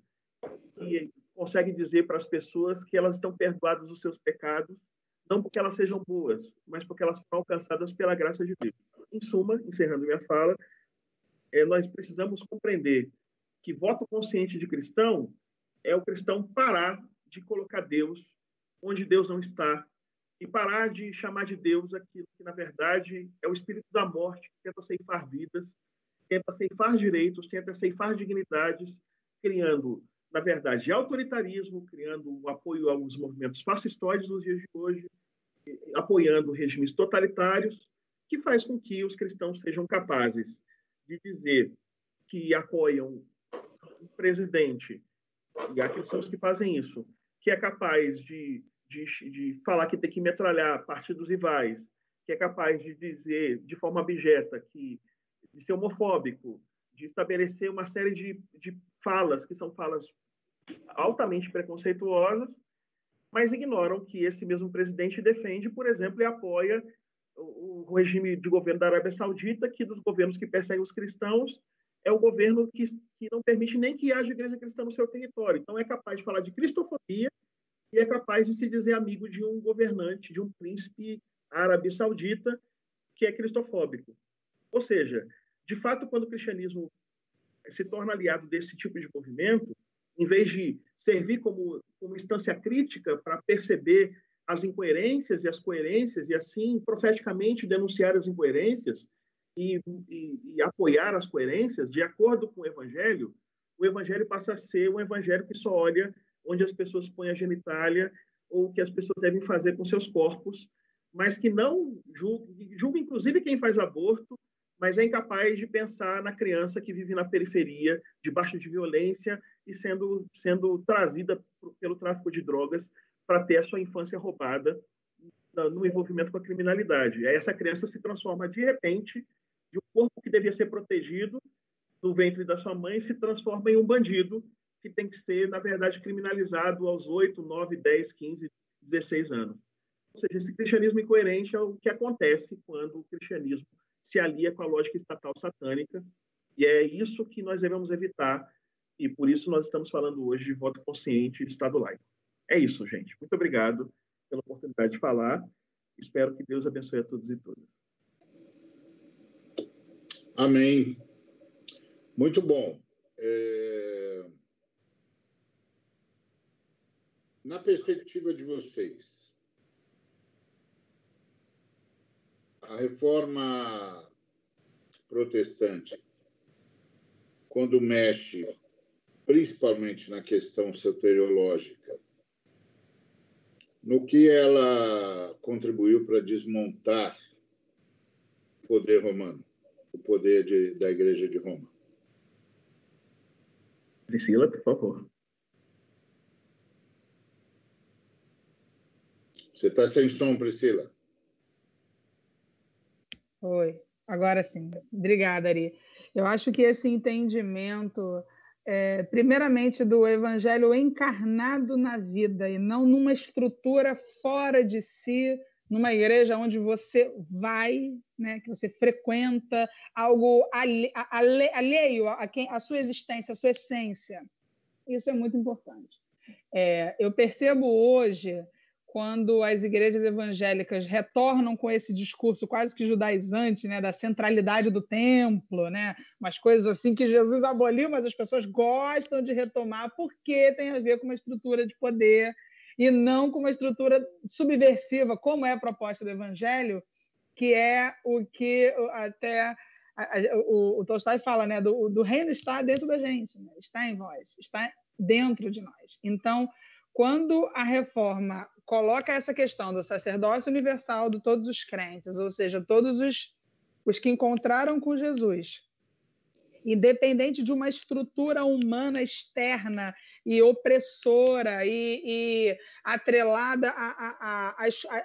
E consegue dizer para as pessoas que elas estão perdoadas dos seus pecados, não porque elas sejam boas, mas porque elas foram alcançadas pela graça de Deus. Em suma, encerrando minha fala, é, nós precisamos compreender que voto consciente de cristão é o cristão parar de colocar Deus onde Deus não está e parar de chamar de Deus aquilo que, na verdade, é o espírito da morte que tenta ceifar vidas, tenta ceifar direitos, tenta ceifar dignidades, criando, na verdade, autoritarismo, criando um apoio aos movimentos fascistóides nos dias de hoje, apoiando regimes totalitários, que faz com que os cristãos sejam capazes de dizer que apoiam o presidente, e há cristãos que fazem isso, que é capaz de, de, de falar que tem que metralhar partidos rivais, que é capaz de dizer de forma abjeta que de ser homofóbico, de estabelecer uma série de, de falas, que são falas altamente preconceituosas, mas ignoram que esse mesmo presidente defende, por exemplo, e apoia o, o regime de governo da Arábia Saudita, que dos governos que perseguem os cristãos, é o governo que, que não permite nem que haja igreja cristã no seu território. Então, é capaz de falar de cristofobia e é capaz de se dizer amigo de um governante, de um príncipe árabe saudita, que é cristofóbico. Ou seja, de fato, quando o cristianismo se torna aliado desse tipo de movimento, em vez de servir como uma instância crítica para perceber as incoerências e as coerências, e assim, profeticamente, denunciar as incoerências e, e, e apoiar as coerências, de acordo com o evangelho, o evangelho passa a ser um evangelho que só olha onde as pessoas põem a genitália ou o que as pessoas devem fazer com seus corpos, mas que não julga, julga inclusive quem faz aborto, mas é incapaz de pensar na criança que vive na periferia, debaixo de violência e sendo, sendo trazida por, pelo tráfico de drogas para ter a sua infância roubada no, no envolvimento com a criminalidade. Aí essa criança se transforma, de repente, de um corpo que devia ser protegido no ventre da sua mãe, se transforma em um bandido que tem que ser, na verdade, criminalizado aos oito, nove, dez, quinze, dezesseis anos. seja, esse cristianismo incoerente é o que acontece quando o cristianismo se alia com a lógica estatal satânica, e é isso que nós devemos evitar, e por isso nós estamos falando hoje de voto consciente e de Estado laico. É isso, gente. Muito obrigado pela oportunidade de falar. Espero que Deus abençoe a todos e todas. Amém. Muito bom. É... Na perspectiva de vocês, a Reforma Protestante, quando mexe principalmente na questão soteriológica, no que ela contribuiu para desmontar o poder romano, o poder de, da Igreja de Roma? Priscila, por favor. Você está sem som, Priscila. Oi, agora sim. Obrigada, Ari. Eu acho que esse entendimento, é, primeiramente, do evangelho encarnado na vida e não numa estrutura fora de si, numa igreja onde você vai, né, que você frequenta, algo alhe, alhe, alheio a, quem, a sua existência, a sua essência. Isso é muito importante. É, eu percebo hoje, quando as igrejas evangélicas retornam com esse discurso quase que judaizante, né, da centralidade do templo, né, umas coisas assim que Jesus aboliu, mas as pessoas gostam de retomar porque tem a ver com uma estrutura de poder e não com uma estrutura subversiva, como é a proposta do evangelho, que é o que até a, a, o, o Tolstói fala, né, do, do reino está dentro da gente, né, está em vós, está dentro de nós. Então, quando a reforma coloca essa questão do sacerdócio universal de todos os crentes, ou seja, todos os, os que encontraram com Jesus, independente de uma estrutura humana externa e opressora e, e atrelada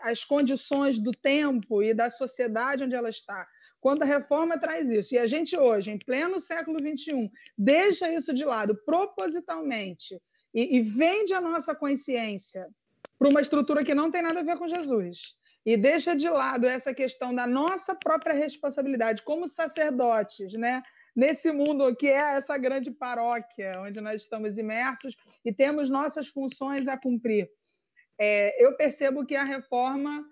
às condições do tempo e da sociedade onde ela está. Quando a reforma traz isso, e a gente hoje, em pleno século vinte e um, deixa isso de lado propositalmente e, e vende a nossa consciência para uma estrutura que não tem nada a ver com Jesus, e deixa de lado essa questão da nossa própria responsabilidade como sacerdotes, né? Nesse mundo que é essa grande paróquia, onde nós estamos imersos e temos nossas funções a cumprir. É, eu percebo que a reforma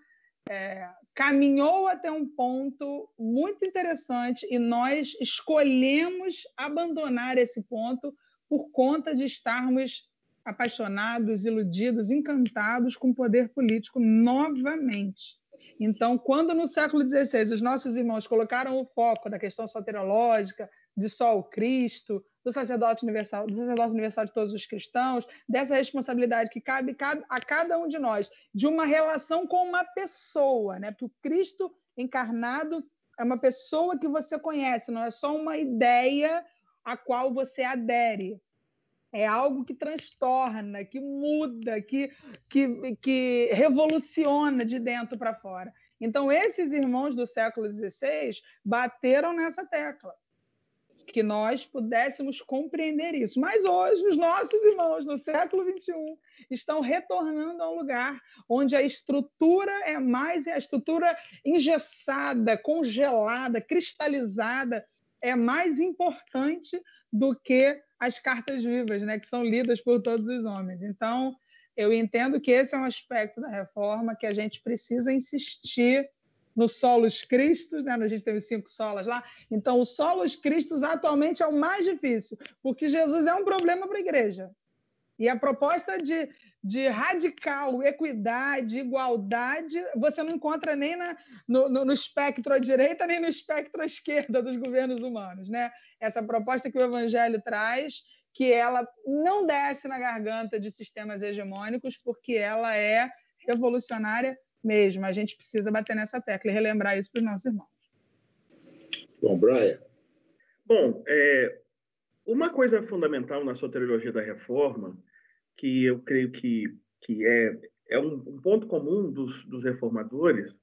é, caminhou até um ponto muito interessante e nós escolhemos abandonar esse ponto por conta de estarmos apaixonados, iludidos, encantados com o poder político novamente. Então, quando no século dezesseis os nossos irmãos colocaram o foco da questão soteriológica, de só o Cristo, do sacerdócio universal, do sacerdócio universal de todos os cristãos, dessa responsabilidade que cabe a cada um de nós, de uma relação com uma pessoa, né? Porque o Cristo encarnado é uma pessoa que você conhece, não é só uma ideia a qual você adere. É algo que transtorna, que muda, que, que, que revoluciona de dentro para fora. Então, esses irmãos do século dezesseis bateram nessa tecla, que nós pudéssemos compreender isso. Mas hoje, os nossos irmãos do século vinte e um estão retornando a um lugar onde a estrutura é mais... a estrutura engessada, congelada, cristalizada, é mais importante do que as cartas vivas, né, que são lidas por todos os homens. Então, eu entendo que esse é um aspecto da reforma que a gente precisa insistir no solus Christus, né? A gente tem os cinco solas lá. Então, o solus Christus atualmente é o mais difícil, porque Jesus é um problema para a igreja. E a proposta de, de radical equidade, igualdade, você não encontra nem na, no, no, no espectro à direita, nem no espectro à esquerda dos governos humanos, né? Essa proposta que o Evangelho traz, que ela não desce na garganta de sistemas hegemônicos, porque ela é revolucionária mesmo. A gente precisa bater nessa tecla e relembrar isso para os nossos irmãos. Bom, Brian. Bom, é, uma coisa fundamental na soteriologia da reforma, que eu creio que, que é, é um, um ponto comum dos, dos reformadores,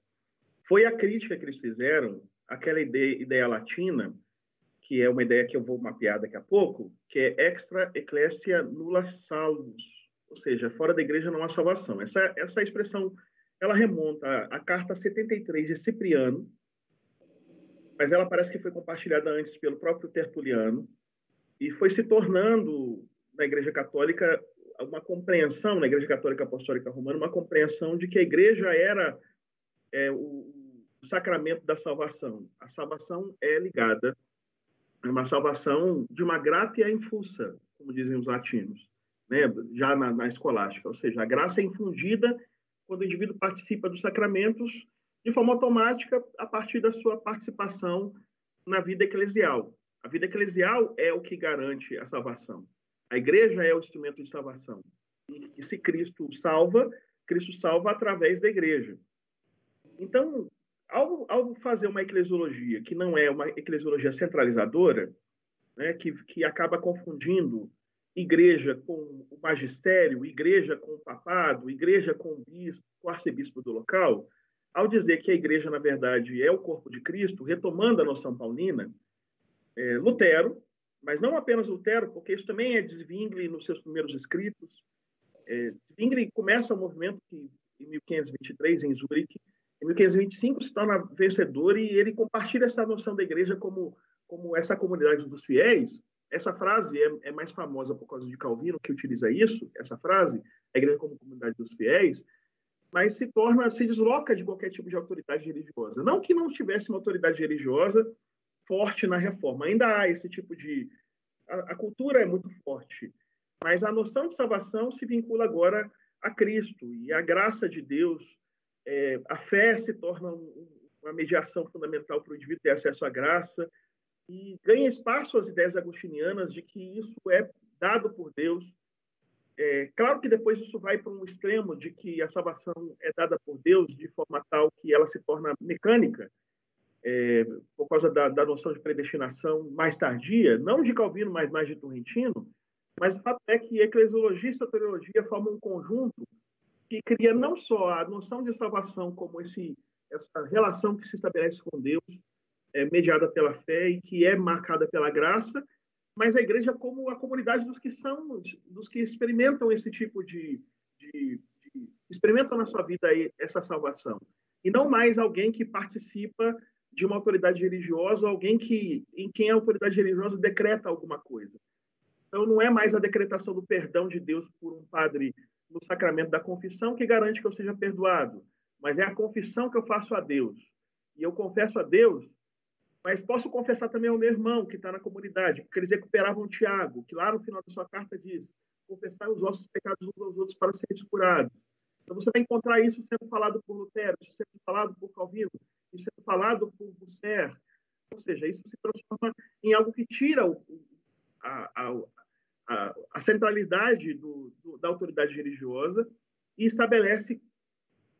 foi a crítica que eles fizeram àquela ideia, ideia latina, que é uma ideia que eu vou mapear daqui a pouco, que é extra ecclesia nulla salvus, ou seja, fora da igreja não há salvação. Essa, essa expressão ela remonta à carta setenta e três de Cipriano, mas ela parece que foi compartilhada antes pelo próprio Tertuliano e foi se tornando, na Igreja Católica, uma compreensão, na Igreja Católica Apostólica Romana, uma compreensão de que a Igreja era é, o sacramento da salvação. A salvação é ligada, é uma salvação de uma gratia infusa, como dizem os latinos, né? Já na, na escolástica, ou seja, a graça é infundida quando o indivíduo participa dos sacramentos de forma automática a partir da sua participação na vida eclesial. A vida eclesial é o que garante a salvação. A Igreja é o instrumento de salvação. E se Cristo salva, Cristo salva através da Igreja. Então, ao, ao fazer uma eclesiologia que não é uma eclesiologia centralizadora, né, que, que acaba confundindo Igreja com o magistério, Igreja com o papado, Igreja com o bispo, com o arcebispo do local, ao dizer que a Igreja, na verdade, é o corpo de Cristo, retomando a noção paulina, é, Lutero, mas não apenas Lutero, porque isso também é de Zwingli nos seus primeiros escritos. É, Zwingli começa um movimento que, em mil quinhentos e vinte e três, em Zurique, em mil quinhentos e vinte e cinco se torna vencedor e ele compartilha essa noção da Igreja como, como essa comunidade dos fiéis. Essa frase é, é mais famosa por causa de Calvino, que utiliza isso, essa frase, a Igreja como comunidade dos fiéis, mas se torna, se desloca de qualquer tipo de autoridade religiosa. Não que não tivesse uma autoridade religiosa forte na Reforma. Ainda há esse tipo de... A, a cultura é muito forte, mas a noção de salvação se vincula agora a Cristo e a graça de Deus. É, a fé se torna um, uma mediação fundamental para o indivíduo ter acesso à graça e ganha espaço às ideias agostinianas de que isso é dado por Deus. É, claro que depois isso vai para um extremo de que a salvação é dada por Deus de forma tal que ela se torna mecânica, é, por causa da, da noção de predestinação mais tardia, não de Calvino, mas mais de Turrentino, mas o fato é que eclesiologia e soteriologia formam um conjunto que cria não só a noção de salvação como esse, essa relação que se estabelece com Deus, é, mediada pela fé e que é marcada pela graça, mas a Igreja como a comunidade dos que são, dos que experimentam esse tipo de, de, de experimentam na sua vida essa salvação. E não mais alguém que participa de uma autoridade religiosa, alguém que, em quem a autoridade religiosa decreta alguma coisa. Então, não é mais a decretação do perdão de Deus por um padre no sacramento da confissão que garante que eu seja perdoado, mas é a confissão que eu faço a Deus. E eu confesso a Deus, mas posso confessar também ao meu irmão, que está na comunidade, porque eles recuperavam Tiago, que lá no final da sua carta diz, confessai os vossos pecados uns aos outros para serem curados. Então você vai encontrar isso sendo falado por Lutero, isso sendo falado por Calvino, isso sendo falado por Husserl. Ou seja, isso se transforma em algo que tira o, a, a, a, a centralidade do, do, da autoridade religiosa e estabelece,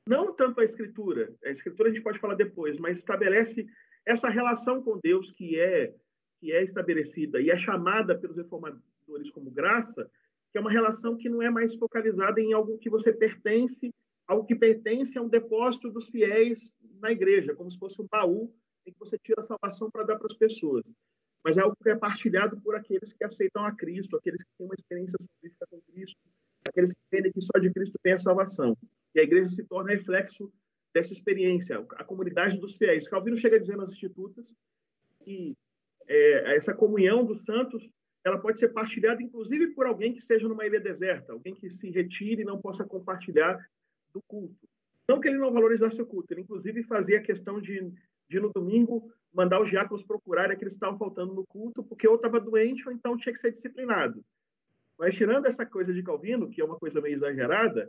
não tanto a Escritura, a Escritura a gente pode falar depois, mas estabelece essa relação com Deus que é, que é estabelecida e é chamada pelos reformadores como graça, que é uma relação que não é mais focalizada em algo que você pertence, algo que pertence a um depósito dos fiéis na Igreja, como se fosse um baú em que você tira a salvação para dar para as pessoas. Mas é algo que é partilhado por aqueles que aceitam a Cristo, aqueles que têm uma experiência salvífica com Cristo, aqueles que entendem que só de Cristo tem a salvação. E a Igreja se torna reflexo dessa experiência, a comunidade dos fiéis. Calvino chega dizendo às institutas que é, essa comunhão dos santos, ela pode ser partilhada, inclusive, por alguém que esteja numa ilha deserta, alguém que se retire e não possa compartilhar do culto. Não que ele não valorizasse o culto, ele, inclusive, fazia a questão de, de no domingo, mandar os diáconos procurarem aqueles que estavam faltando no culto, porque ou estava doente ou então tinha que ser disciplinado. Mas, tirando essa coisa de Calvino, que é uma coisa meio exagerada,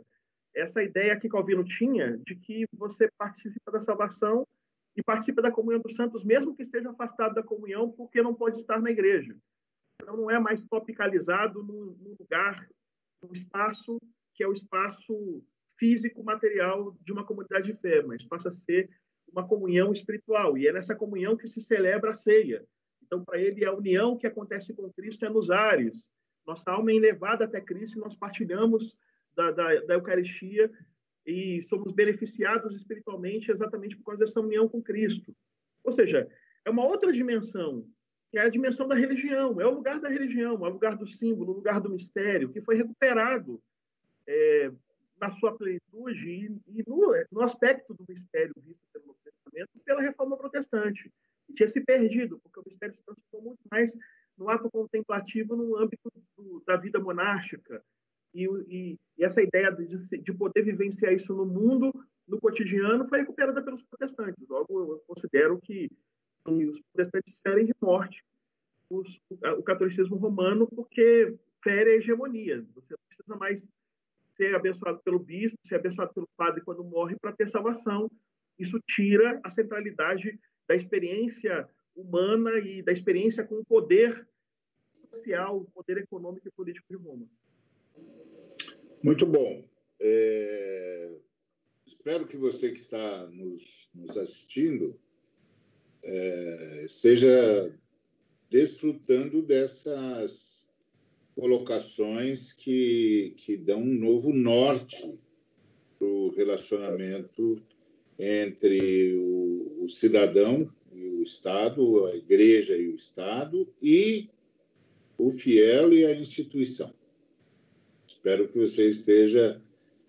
essa ideia que Calvino tinha de que você participa da salvação e participa da comunhão dos santos, mesmo que esteja afastado da comunhão, porque não pode estar na Igreja. Então, não é mais topicalizado num, num lugar, num espaço, que é o espaço físico, material de uma comunidade de fé, mas passa a ser uma comunhão espiritual. E é nessa comunhão que se celebra a ceia. Então, para ele, a união que acontece com Cristo é nos ares. Nossa alma é elevada até Cristo e nós partilhamos Da, da, da Eucaristia e somos beneficiados espiritualmente exatamente por causa dessa união com Cristo. Ou seja, é uma outra dimensão, que é a dimensão da religião, é o lugar da religião, é o lugar do símbolo, o lugar do mistério, que foi recuperado é, na sua plenitude e, e no, no aspecto do mistério visto pelo Novo Testamento pela Reforma Protestante. E tinha se perdido, porque o mistério se transformou muito mais no ato contemplativo no âmbito do, da vida monástica. E, e, e essa ideia de, de poder vivenciar isso no mundo, no cotidiano, foi recuperada pelos protestantes. Logo, eu considero que os protestantes ferem de morte os, o catolicismo romano, porque fere a hegemonia. Você não precisa mais ser abençoado pelo bispo, ser abençoado pelo padre quando morre para ter salvação. Isso tira a centralidade da experiência humana e da experiência com o poder social, o poder econômico e político de Roma. Muito bom. É... Espero que você que está nos, nos assistindo é... esteja desfrutando dessas colocações que, que dão um novo norte para o relacionamento entre o, o cidadão e o Estado, a Igreja e o Estado, e o fiel e a instituição. Espero que você esteja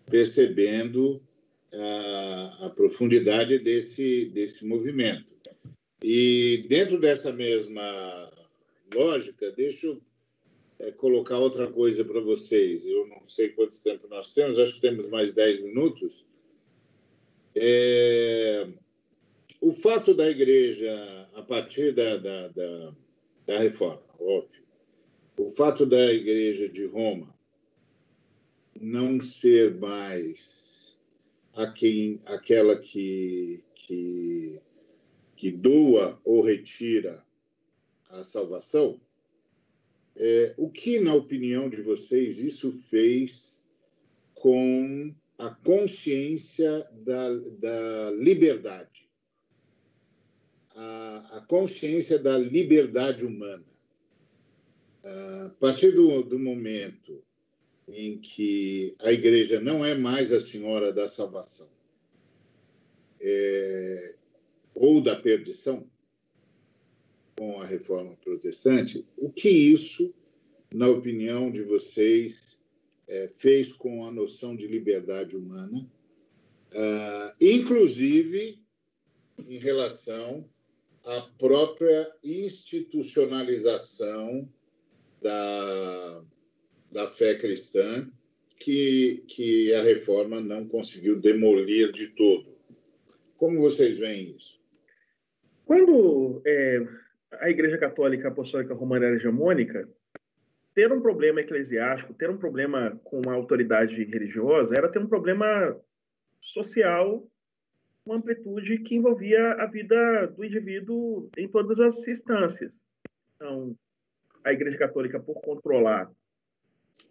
percebendo a, a profundidade desse, desse movimento. E, dentro dessa mesma lógica, deixa eu é, colocar outra coisa para vocês. Eu não sei quanto tempo nós temos, acho que temos mais dez minutos. É, o fato da Igreja, a partir da, da, da, da Reforma, óbvio, o fato da Igreja de Roma não ser mais aquem, aquela que, que, que doa ou retira a salvação, é, o que, na opinião de vocês, isso fez com a consciência da, da liberdade, a, a consciência da liberdade humana? A partir do, do momento em que a Igreja não é mais a senhora da salvação é, ou da perdição, com a Reforma Protestante, o que isso, na opinião de vocês, é, fez com a noção de liberdade humana, ah, inclusive em relação à própria institucionalização da da fé cristã, que, que a Reforma não conseguiu demolir de todo. Como vocês veem isso? Quando é, a Igreja Católica Apostólica Romana era hegemônica, ter um problema eclesiástico, ter um problema com a autoridade religiosa, era ter um problema social, uma amplitude que envolvia a vida do indivíduo em todas as instâncias. Então, a Igreja Católica, por controlar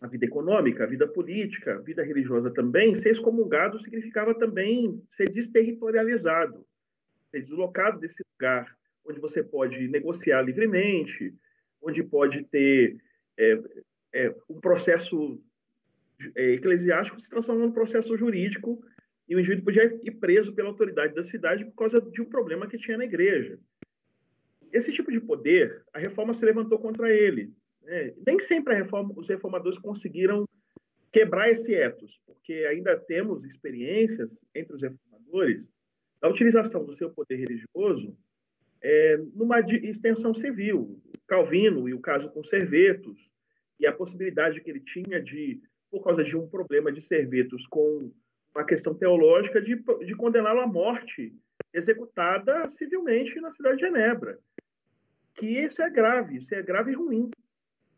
a vida econômica, a vida política, a vida religiosa também, ser excomungado significava também ser desterritorializado, ser deslocado desse lugar onde você pode negociar livremente, onde pode ter é, é, um processo é, eclesiástico se transformando num processo jurídico, e o indivíduo podia ir preso pela autoridade da cidade por causa de um problema que tinha na igreja. Esse tipo de poder, a Reforma se levantou contra ele. É, nem sempre a reforma, os reformadores conseguiram quebrar esse ethos, porque ainda temos experiências entre os reformadores da utilização do seu poder religioso é, numa extensão civil. Calvino e o caso com Servetos, e a possibilidade que ele tinha de, por causa de um problema de Servetos com uma questão teológica, de, de condená-lo à morte, executada civilmente na cidade de Genebra. Que isso é grave, isso é grave e ruim.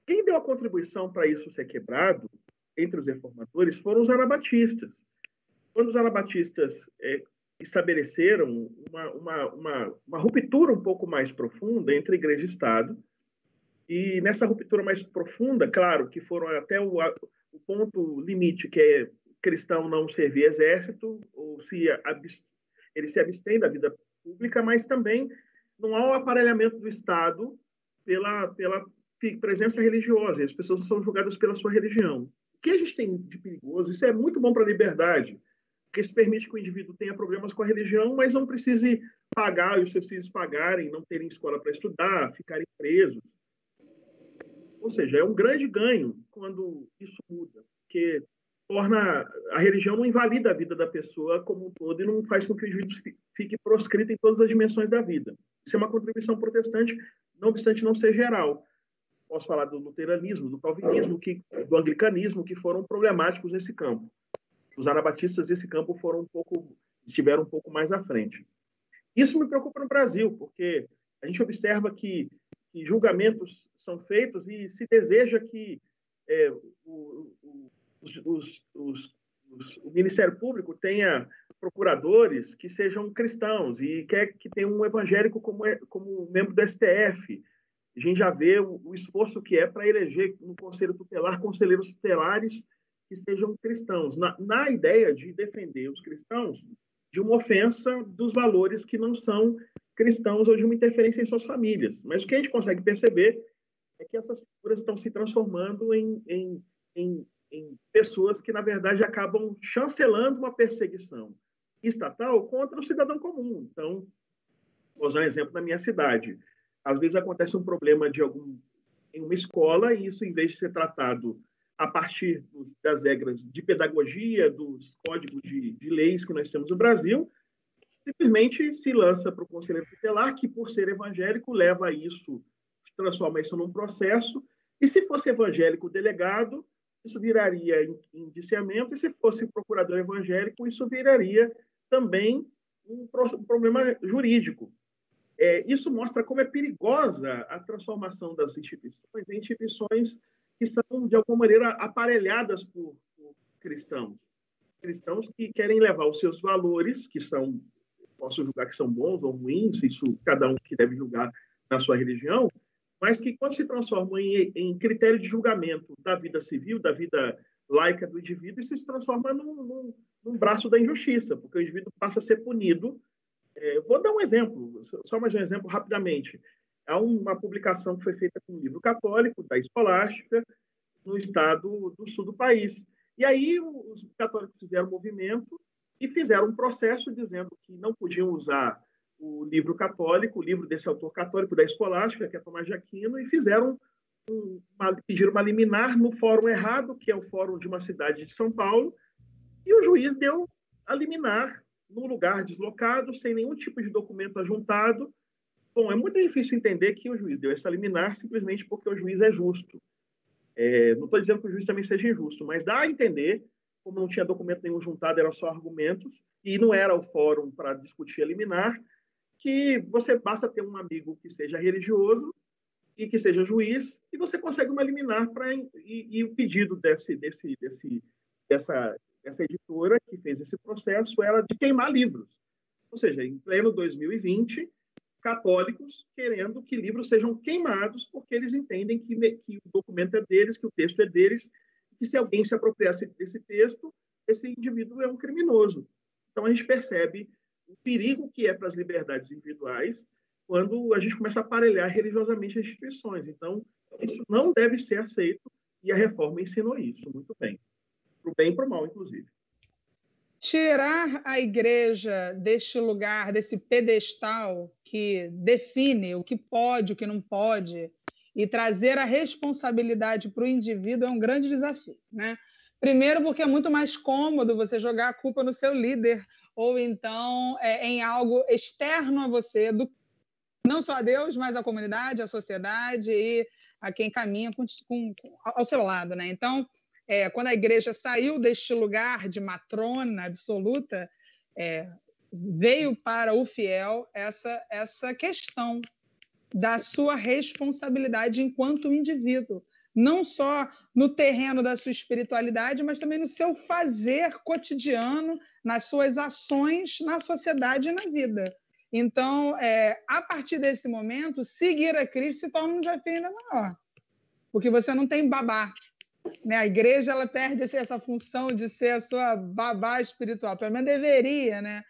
Quem deu a contribuição para isso ser quebrado, entre os reformadores, foram os anabatistas. Quando os anabatistas é, estabeleceram uma, uma, uma, uma ruptura um pouco mais profunda entre Igreja e Estado, e nessa ruptura mais profunda, claro, que foram até o, o ponto limite, que é cristão não servir exército, ou se abst... ele se abstém da vida pública, mas também não há um aparelhamento do Estado pela... pela presença religiosa, e as pessoas são julgadas pela sua religião. O que a gente tem de perigoso? Isso é muito bom para a liberdade, porque isso permite que o indivíduo tenha problemas com a religião, mas não precise pagar, e os seus filhos pagarem, não terem escola para estudar, ficarem presos. Ou seja, é um grande ganho quando isso muda, porque torna a religião não invalida a vida da pessoa como um todo e não faz com que o juízo fique proscrito em todas as dimensões da vida. Isso é uma contribuição protestante, não obstante não ser geral. Posso falar do luteranismo, do calvinismo, que, do anglicanismo, que foram problemáticos nesse campo. Os anabatistas nesse campo foram um pouco, estiveram um pouco mais à frente. Isso me preocupa no Brasil, porque a gente observa que, que julgamentos são feitos e se deseja que é, o, o Os, os, os, os, o Ministério Público tenha procuradores que sejam cristãos e quer que tenha um evangélico como, é, como membro do S T F. A gente já vê o, o esforço que é para eleger no Conselho Tutelar conselheiros tutelares que sejam cristãos, na, na ideia de defender os cristãos de uma ofensa dos valores que não são cristãos ou de uma interferência em suas famílias. Mas o que a gente consegue perceber é que essas figuras estão se transformando em... em, em em pessoas que, na verdade, acabam chancelando uma perseguição estatal contra o cidadão comum. Então, vou usar um exemplo na minha cidade. Às vezes acontece um problema de algum, em uma escola e isso, em vez de ser tratado a partir dos, das regras de pedagogia, dos códigos de, de leis que nós temos no Brasil, simplesmente se lança para o conselheiro tutelar, que, por ser evangélico, leva a isso, transforma isso num processo. E se fosse evangélico delegado, isso viraria indiciamento, e se fosse procurador evangélico, isso viraria também um problema jurídico. É, isso mostra como é perigosa a transformação das instituições em instituições que são, de alguma maneira, aparelhadas por, por cristãos. Cristãos que querem levar os seus valores, que são, posso julgar que são bons ou ruins, isso cada um que deve julgar na sua religião, mas que, quando se transformam em, em critério de julgamento da vida civil, da vida laica do indivíduo, isso se transforma num, num, num braço da injustiça, porque o indivíduo passa a ser punido. É, vou dar um exemplo, só mais um exemplo rapidamente. Há uma publicação que foi feita com um livro católico, da Escolástica, no estado do sul do país. E aí os católicos fizeram um movimento e fizeram um processo dizendo que não podiam usar o livro católico, o livro desse autor católico da Escolástica, que é Tomás de Aquino, e fizeram um, uma, pediram uma liminar no fórum errado, que é o fórum de uma cidade de São Paulo, e o juiz deu a liminar num lugar deslocado, sem nenhum tipo de documento ajuntado. Bom, é muito difícil entender que o juiz deu essa liminar simplesmente porque o juiz é justo. É, não estou dizendo que o juiz também seja injusto, mas dá a entender, como não tinha documento nenhum juntado, eram só argumentos, e não era o fórum para discutir a liminar, que você basta ter um amigo que seja religioso e que seja juiz, e você consegue uma liminar para... E, e o pedido desse, desse, desse, dessa, dessa editora que fez esse processo era de queimar livros. Ou seja, em pleno dois mil e vinte, católicos querendo que livros sejam queimados porque eles entendem que, que o documento é deles, que o texto é deles, que se alguém se apropriasse desse texto, esse indivíduo é um criminoso. Então, a gente percebe o perigo que é para as liberdades individuais quando a gente começa a aparelhar religiosamente as instituições. Então, isso não deve ser aceito e a reforma ensinou isso muito bem, para o bem e para o mal, inclusive. Tirar a igreja deste lugar, desse pedestal que define o que pode, o que não pode, e trazer a responsabilidade para o indivíduo é um grande desafio, né? Primeiro, porque é muito mais cômodo você jogar a culpa no seu líder ou então é, em algo externo a você, do, não só a Deus, mas à comunidade, à sociedade e a quem caminha com, com, ao seu lado, né? Então, é, quando a igreja saiu deste lugar de matrona absoluta, é, veio para o fiel essa, essa questão da sua responsabilidade enquanto indivíduo, não só no terreno da sua espiritualidade, mas também no seu fazer cotidiano, nas suas ações na sociedade e na vida. Então, é, a partir desse momento, seguir a Cristo se torna um desafio ainda maior, porque você não tem babá, né? A igreja ela perde assim, essa função de ser a sua babá espiritual, pelo menos deveria, né?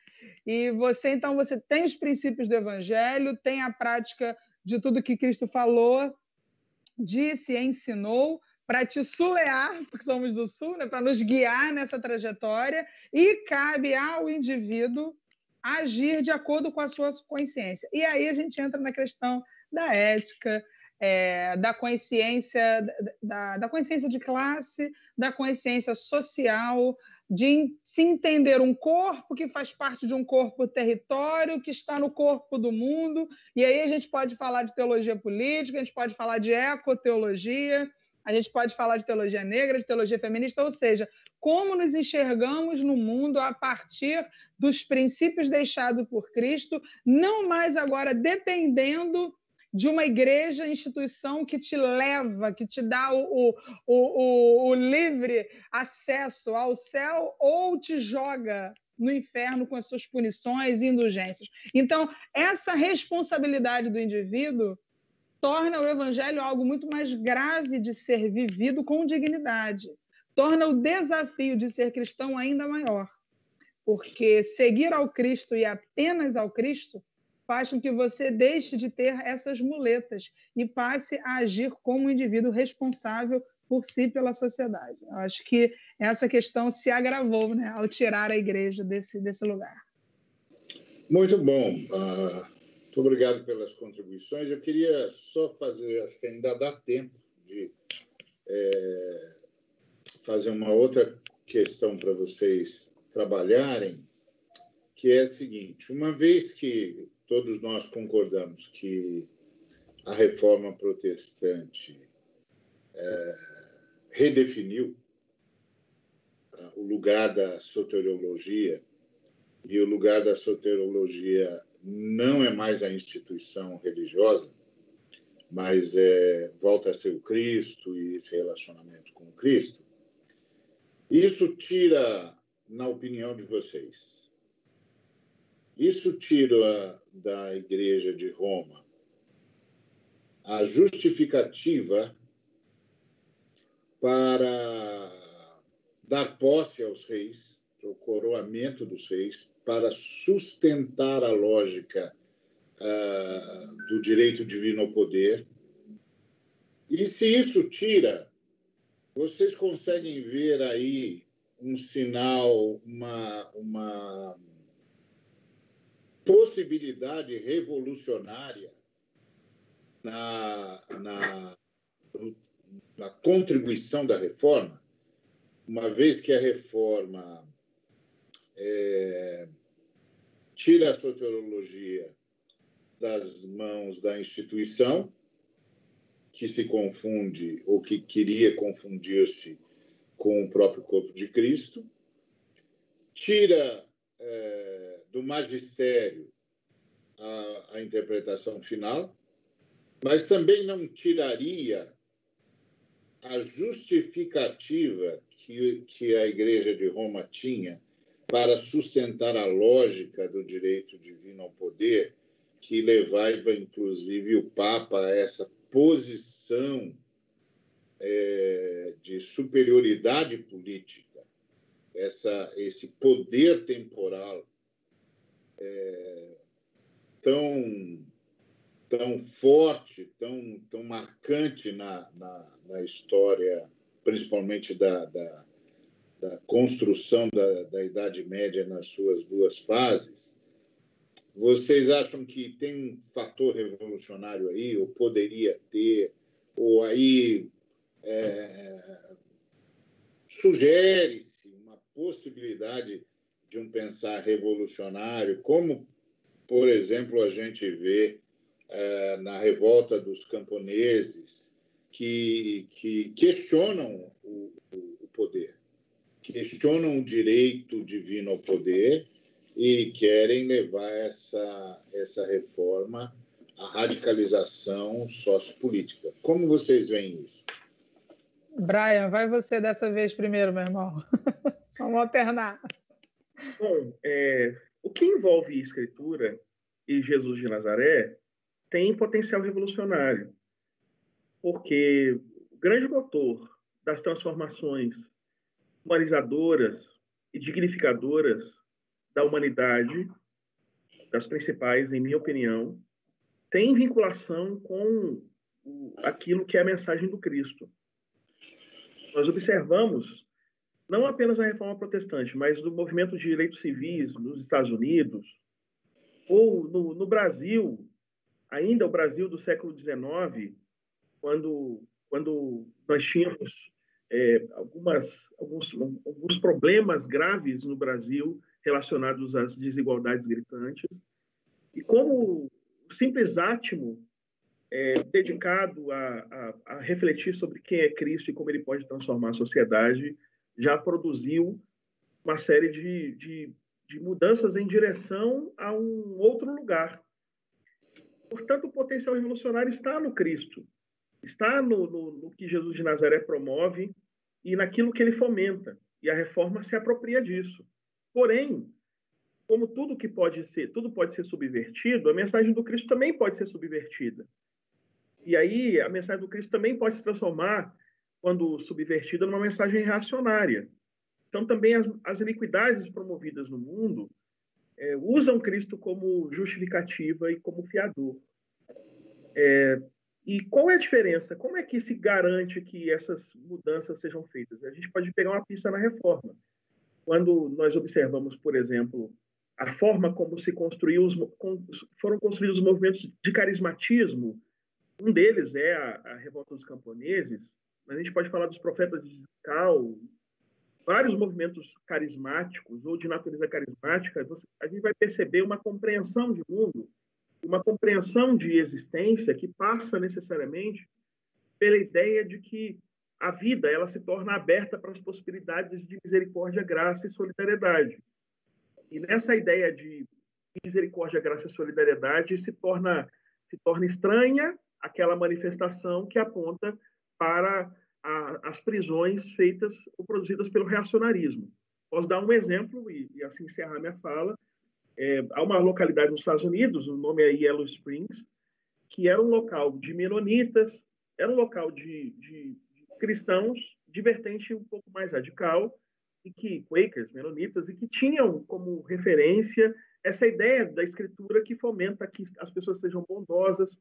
E você, então, você tem os princípios do Evangelho, tem a prática de tudo que Cristo falou, disse e ensinou para te sulear, porque somos do Sul, né, para nos guiar nessa trajetória, e cabe ao indivíduo agir de acordo com a sua consciência. E aí a gente entra na questão da ética, é, da consciência da, da consciência de classe, da consciência social, de se entender um corpo que faz parte de um corpo território, que está no corpo do mundo. E aí a gente pode falar de teologia política, a gente pode falar de ecoteologia, a gente pode falar de teologia negra, de teologia feminista, ou seja, como nos enxergamos no mundo a partir dos princípios deixados por Cristo, não mais agora dependendo de uma igreja, instituição que te leva, que te dá o, o, o, o livre acesso ao céu ou te joga no inferno com as suas punições e indulgências. Então, essa responsabilidade do indivíduo torna o evangelho algo muito mais grave de ser vivido com dignidade, torna o desafio de ser cristão ainda maior, porque seguir ao Cristo e apenas ao Cristo faz com que você deixe de ter essas muletas e passe a agir como um indivíduo responsável por si e pela sociedade. Eu acho que essa questão se agravou, né, ao tirar a igreja desse, desse lugar. Muito bom. Uh, muito obrigado pelas contribuições. Eu queria só fazer, acho que ainda dá tempo de é, fazer uma outra questão para vocês trabalharem, que é a seguinte: uma vez que todos nós concordamos que a Reforma Protestante é, redefiniu é, o lugar da soteriologia, e o lugar da soteriologia não é mais a instituição religiosa, mas é, volta a ser o Cristo e esse relacionamento com o Cristo. Isso tira, na opinião de vocês, isso tira da Igreja de Roma a justificativa para dar posse aos reis, o coroamento dos reis, para sustentar a lógica uh, do direito divino ao poder. E se isso tira, vocês conseguem ver aí um sinal, uma... uma possibilidade revolucionária na, na, na contribuição da reforma, uma vez que a reforma é, tira a soteriologia das mãos da instituição, que se confunde ou que queria confundir-se com o próprio corpo de Cristo, tira... É, do magistério à, à interpretação final, mas também não tiraria a justificativa que, que a Igreja de Roma tinha para sustentar a lógica do direito divino ao poder, que levava, inclusive, o Papa a essa posição é, de superioridade política, essa, esse poder temporal É, tão, tão forte, tão, tão marcante na, na, na história, principalmente da, da, da construção da, da Idade Média nas suas duas fases. Vocês acham que tem um fator revolucionário aí, ou poderia ter, ou aí é, sugere-se uma possibilidade de um pensar revolucionário, como, por exemplo, a gente vê eh, na revolta dos camponeses, que, que questionam o, o poder, questionam o direito divino ao poder e querem levar essa, essa reforma à radicalização sociopolítica. Como vocês veem isso? Brian, vai você dessa vez primeiro, meu irmão. Vamos alternar. Bom, é, o que envolve Escritura e Jesus de Nazaré tem potencial revolucionário, porque o grande motor das transformações humanizadoras e dignificadoras da humanidade, das principais, em minha opinião, tem vinculação com o, aquilo que é a mensagem do Cristo. Nós observamos... não apenas a Reforma Protestante, mas do movimento de direitos civis nos Estados Unidos, ou no, no Brasil, ainda o Brasil do século dezenove, quando, quando nós tínhamos é, algumas, alguns, alguns problemas graves no Brasil relacionados às desigualdades gritantes. E como o simples átimo é, dedicado a, a, a refletir sobre quem é Cristo e como ele pode transformar a sociedade, já produziu uma série de, de, de mudanças em direção a um outro lugar. Portanto, o potencial revolucionário está no Cristo, está no, no, no que Jesus de Nazaré promove e naquilo que ele fomenta. E a reforma se apropria disso. Porém, como tudo que pode ser, tudo pode ser subvertido, a mensagem do Cristo também pode ser subvertida. E aí, a mensagem do Cristo também pode se transformar, quando subvertida, numa mensagem reacionária. Então, também as, as iniquidades promovidas no mundo é, usam Cristo como justificativa e como fiador. É, e qual é a diferença? Como é que se garante que essas mudanças sejam feitas? A gente pode pegar uma pista na reforma. Quando nós observamos, por exemplo, a forma como se construiu os, foram construídos os movimentos de carismatismo, um deles é a, a Revolta dos Camponeses, mas a gente pode falar dos Profetas de Cal, vários movimentos carismáticos ou de natureza carismática, você, a gente vai perceber uma compreensão de mundo, uma compreensão de existência que passa necessariamente pela ideia de que a vida ela se torna aberta para as possibilidades de misericórdia, graça e solidariedade. E nessa ideia de misericórdia, graça e solidariedade se torna, se torna estranha aquela manifestação que aponta para a, as prisões feitas ou produzidas pelo reacionarismo. Posso dar um exemplo, e, e assim encerrar minha fala. É, há uma localidade nos Estados Unidos, o nome é Yellow Springs, que era um local de menonitas, era um local de, de, de cristãos de vertente um pouco mais radical, e que Quakers, menonitas, e que tinham como referência essa ideia da escritura que fomenta que as pessoas sejam bondosas.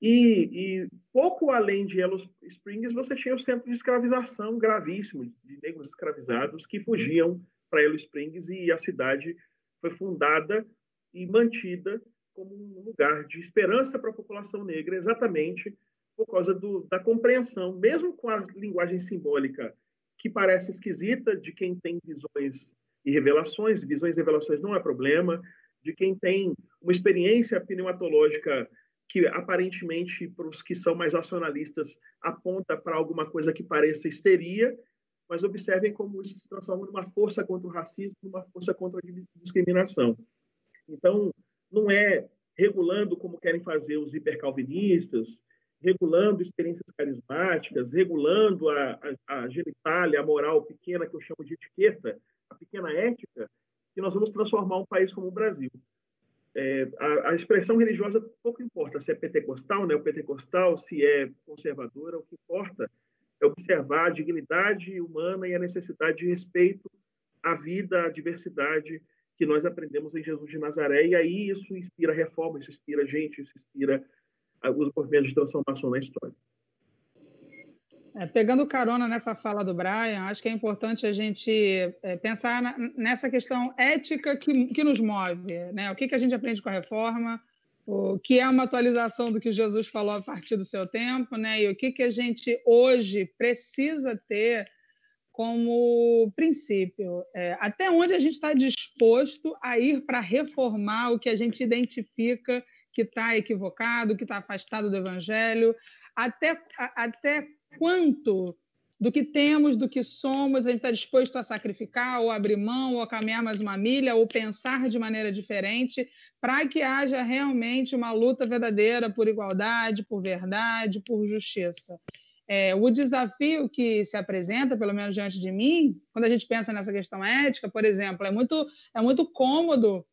E, e pouco além de Yellow Springs, você tinha o centro de escravização gravíssimo, de negros escravizados que fugiam para Yellow Springs, e a cidade foi fundada e mantida como um lugar de esperança para a população negra, exatamente por causa do, da compreensão, mesmo com a linguagem simbólica que parece esquisita, de quem tem visões e revelações, visões e revelações não é problema, de quem tem uma experiência pneumatológica que aparentemente, para os que são mais racionalistas, aponta para alguma coisa que pareça histeria, mas observem como isso se transforma numa força contra o racismo, numa força contra a discriminação. Então, não é regulando como querem fazer os hipercalvinistas, regulando experiências carismáticas, regulando a, a, a genitália, a moral pequena, que eu chamo de etiqueta, a pequena ética, que nós vamos transformar um país como o Brasil. É, a, a expressão religiosa pouco importa se é pentecostal, né, o pentecostal, se é conservadora, o que importa é observar a dignidade humana e a necessidade de respeito à vida, à diversidade que nós aprendemos em Jesus de Nazaré, e aí isso inspira reforma, isso inspira gente, isso inspira os movimentos de transformação na história. É, pegando carona nessa fala do Brian, acho que é importante a gente é, pensar na, nessa questão ética que, que nos move, né? O que, que a gente aprende com a reforma, o que é uma atualização do que Jesus falou a partir do seu tempo, né? E o que, que a gente hoje precisa ter como princípio. É, até onde a gente está disposto a ir para reformar o que a gente identifica que está equivocado, que está afastado do Evangelho, até, até quanto do que temos, do que somos, a gente está disposto a sacrificar, ou abrir mão, ou caminhar mais uma milha, ou pensar de maneira diferente, para que haja realmente uma luta verdadeira por igualdade, por verdade, por justiça. É, o desafio que se apresenta, pelo menos diante de mim, quando a gente pensa nessa questão ética, por exemplo, é muito, é muito cômodo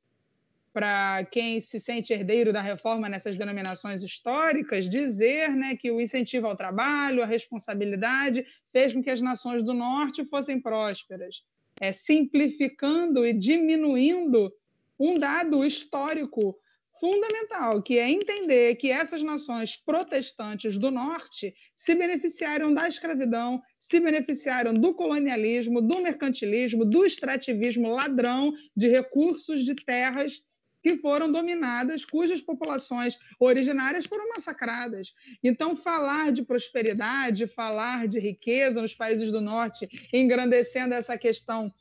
para quem se sente herdeiro da reforma nessas denominações históricas, dizer, né, que o incentivo ao trabalho, a responsabilidade, fez com que as nações do norte fossem prósperas, é, simplificando e diminuindo um dado histórico fundamental, que é entender que essas nações protestantes do norte se beneficiaram da escravidão, se beneficiaram do colonialismo, do mercantilismo, do extrativismo ladrão de recursos, de terras, que foram dominadas, cujas populações originárias foram massacradas. Então, falar de prosperidade, falar de riqueza nos países do norte, engrandecendo essa questão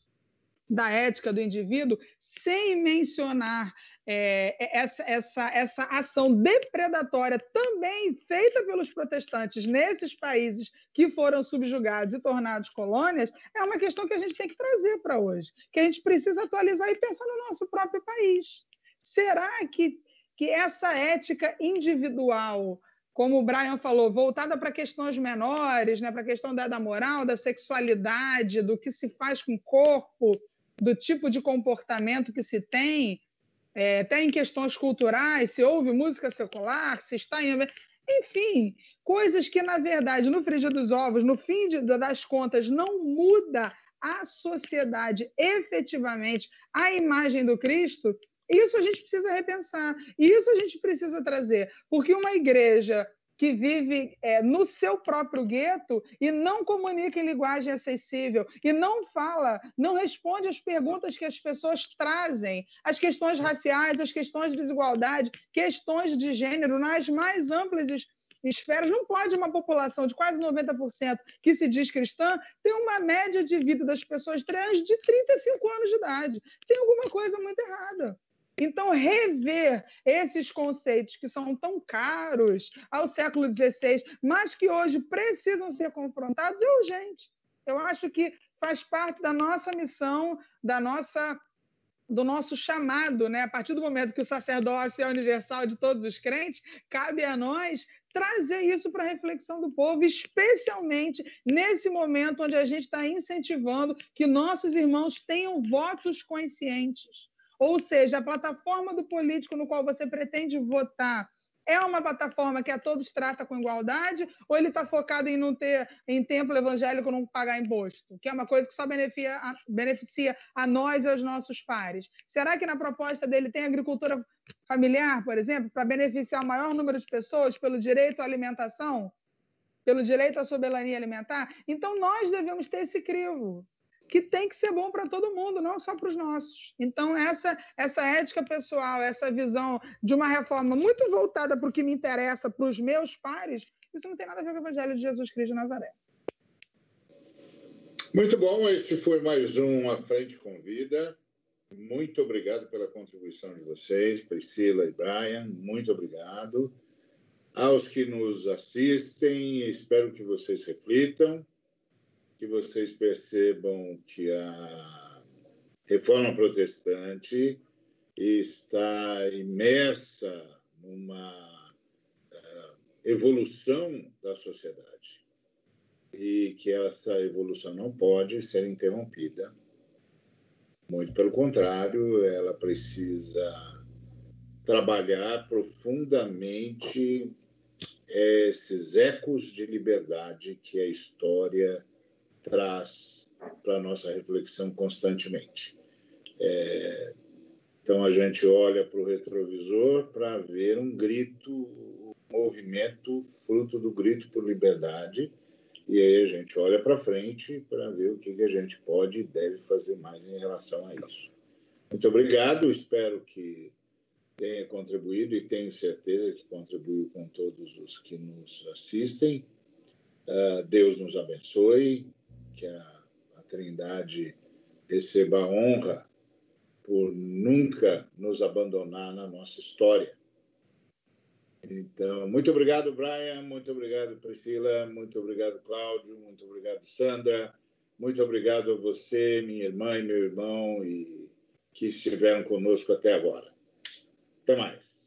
da ética do indivíduo, sem mencionar é, essa, essa, essa ação depredatória também feita pelos protestantes nesses países que foram subjugados e tornados colônias, é uma questão que a gente tem que trazer para hoje, que a gente precisa atualizar e pensar no nosso próprio país. Será que, que essa ética individual, como o Brian falou, voltada para questões menores, né, para a questão da, da moral, da sexualidade, do que se faz com o corpo, do tipo de comportamento que se tem, é, até em questões culturais, se ouve música secular, se está em... Enfim, coisas que, na verdade, no frigir dos ovos, no fim de, das contas, não muda a sociedade efetivamente, a imagem do Cristo. Isso a gente precisa repensar, isso a gente precisa trazer, porque uma igreja que vive é, no seu próprio gueto e não comunica em linguagem acessível, e não fala, não responde às perguntas que as pessoas trazem, as questões raciais, as questões de desigualdade, questões de gênero, nas mais amplas esferas. Não pode uma população de quase noventa por cento que se diz cristã ter uma média de vida das pessoas trans de trinta e cinco anos de idade. Tem alguma coisa muito errada. Então, rever esses conceitos que são tão caros ao século dezesseis, mas que hoje precisam ser confrontados, é urgente. Eu acho que faz parte da nossa missão, da nossa, do nosso chamado, né? A partir do momento que o sacerdócio é universal de todos os crentes, cabe a nós trazer isso para a reflexão do povo, especialmente nesse momento onde a gente está incentivando que nossos irmãos tenham votos conscientes. Ou seja, a plataforma do político no qual você pretende votar é uma plataforma que a todos trata com igualdade, ou ele está focado em não ter, em templo evangélico, não pagar imposto, que é uma coisa que só beneficia a, beneficia a nós e aos nossos pares? Será que na proposta dele tem agricultura familiar, por exemplo, para beneficiar o maior número de pessoas pelo direito à alimentação, pelo direito à soberania alimentar? Então, nós devemos ter esse crivo, que tem que ser bom para todo mundo, não só para os nossos. Então, essa, essa ética pessoal, essa visão de uma reforma muito voltada para o que me interessa, para os meus pares, isso não tem nada a ver com o Evangelho de Jesus Cristo de Nazaré. Muito bom, este foi mais um A Frente Convida. Muito obrigado pela contribuição de vocês, Priscila e Brian, muito obrigado. Aos que nos assistem, espero que vocês reflitam, que vocês percebam que a Reforma Protestante está imersa numa uh, evolução da sociedade e que essa evolução não pode ser interrompida. Muito pelo contrário, ela precisa trabalhar profundamente esses ecos de liberdade que a história traz para a nossa reflexão constantemente. É, então, a gente olha para o retrovisor para ver um grito, um movimento fruto do grito por liberdade, e aí a gente olha para frente para ver o que, que a gente pode e deve fazer mais em relação a isso. Muito obrigado, espero que tenha contribuído e tenho certeza que contribuiu com todos os que nos assistem. Uh, Deus nos abençoe, que a, a Trindade receba a honra por nunca nos abandonar na nossa história. Então, muito obrigado, Brian, muito obrigado, Priscila, muito obrigado, Cláudio, muito obrigado, Sandra, muito obrigado a você, minha irmã e meu irmão, e que estiveram conosco até agora. Até mais.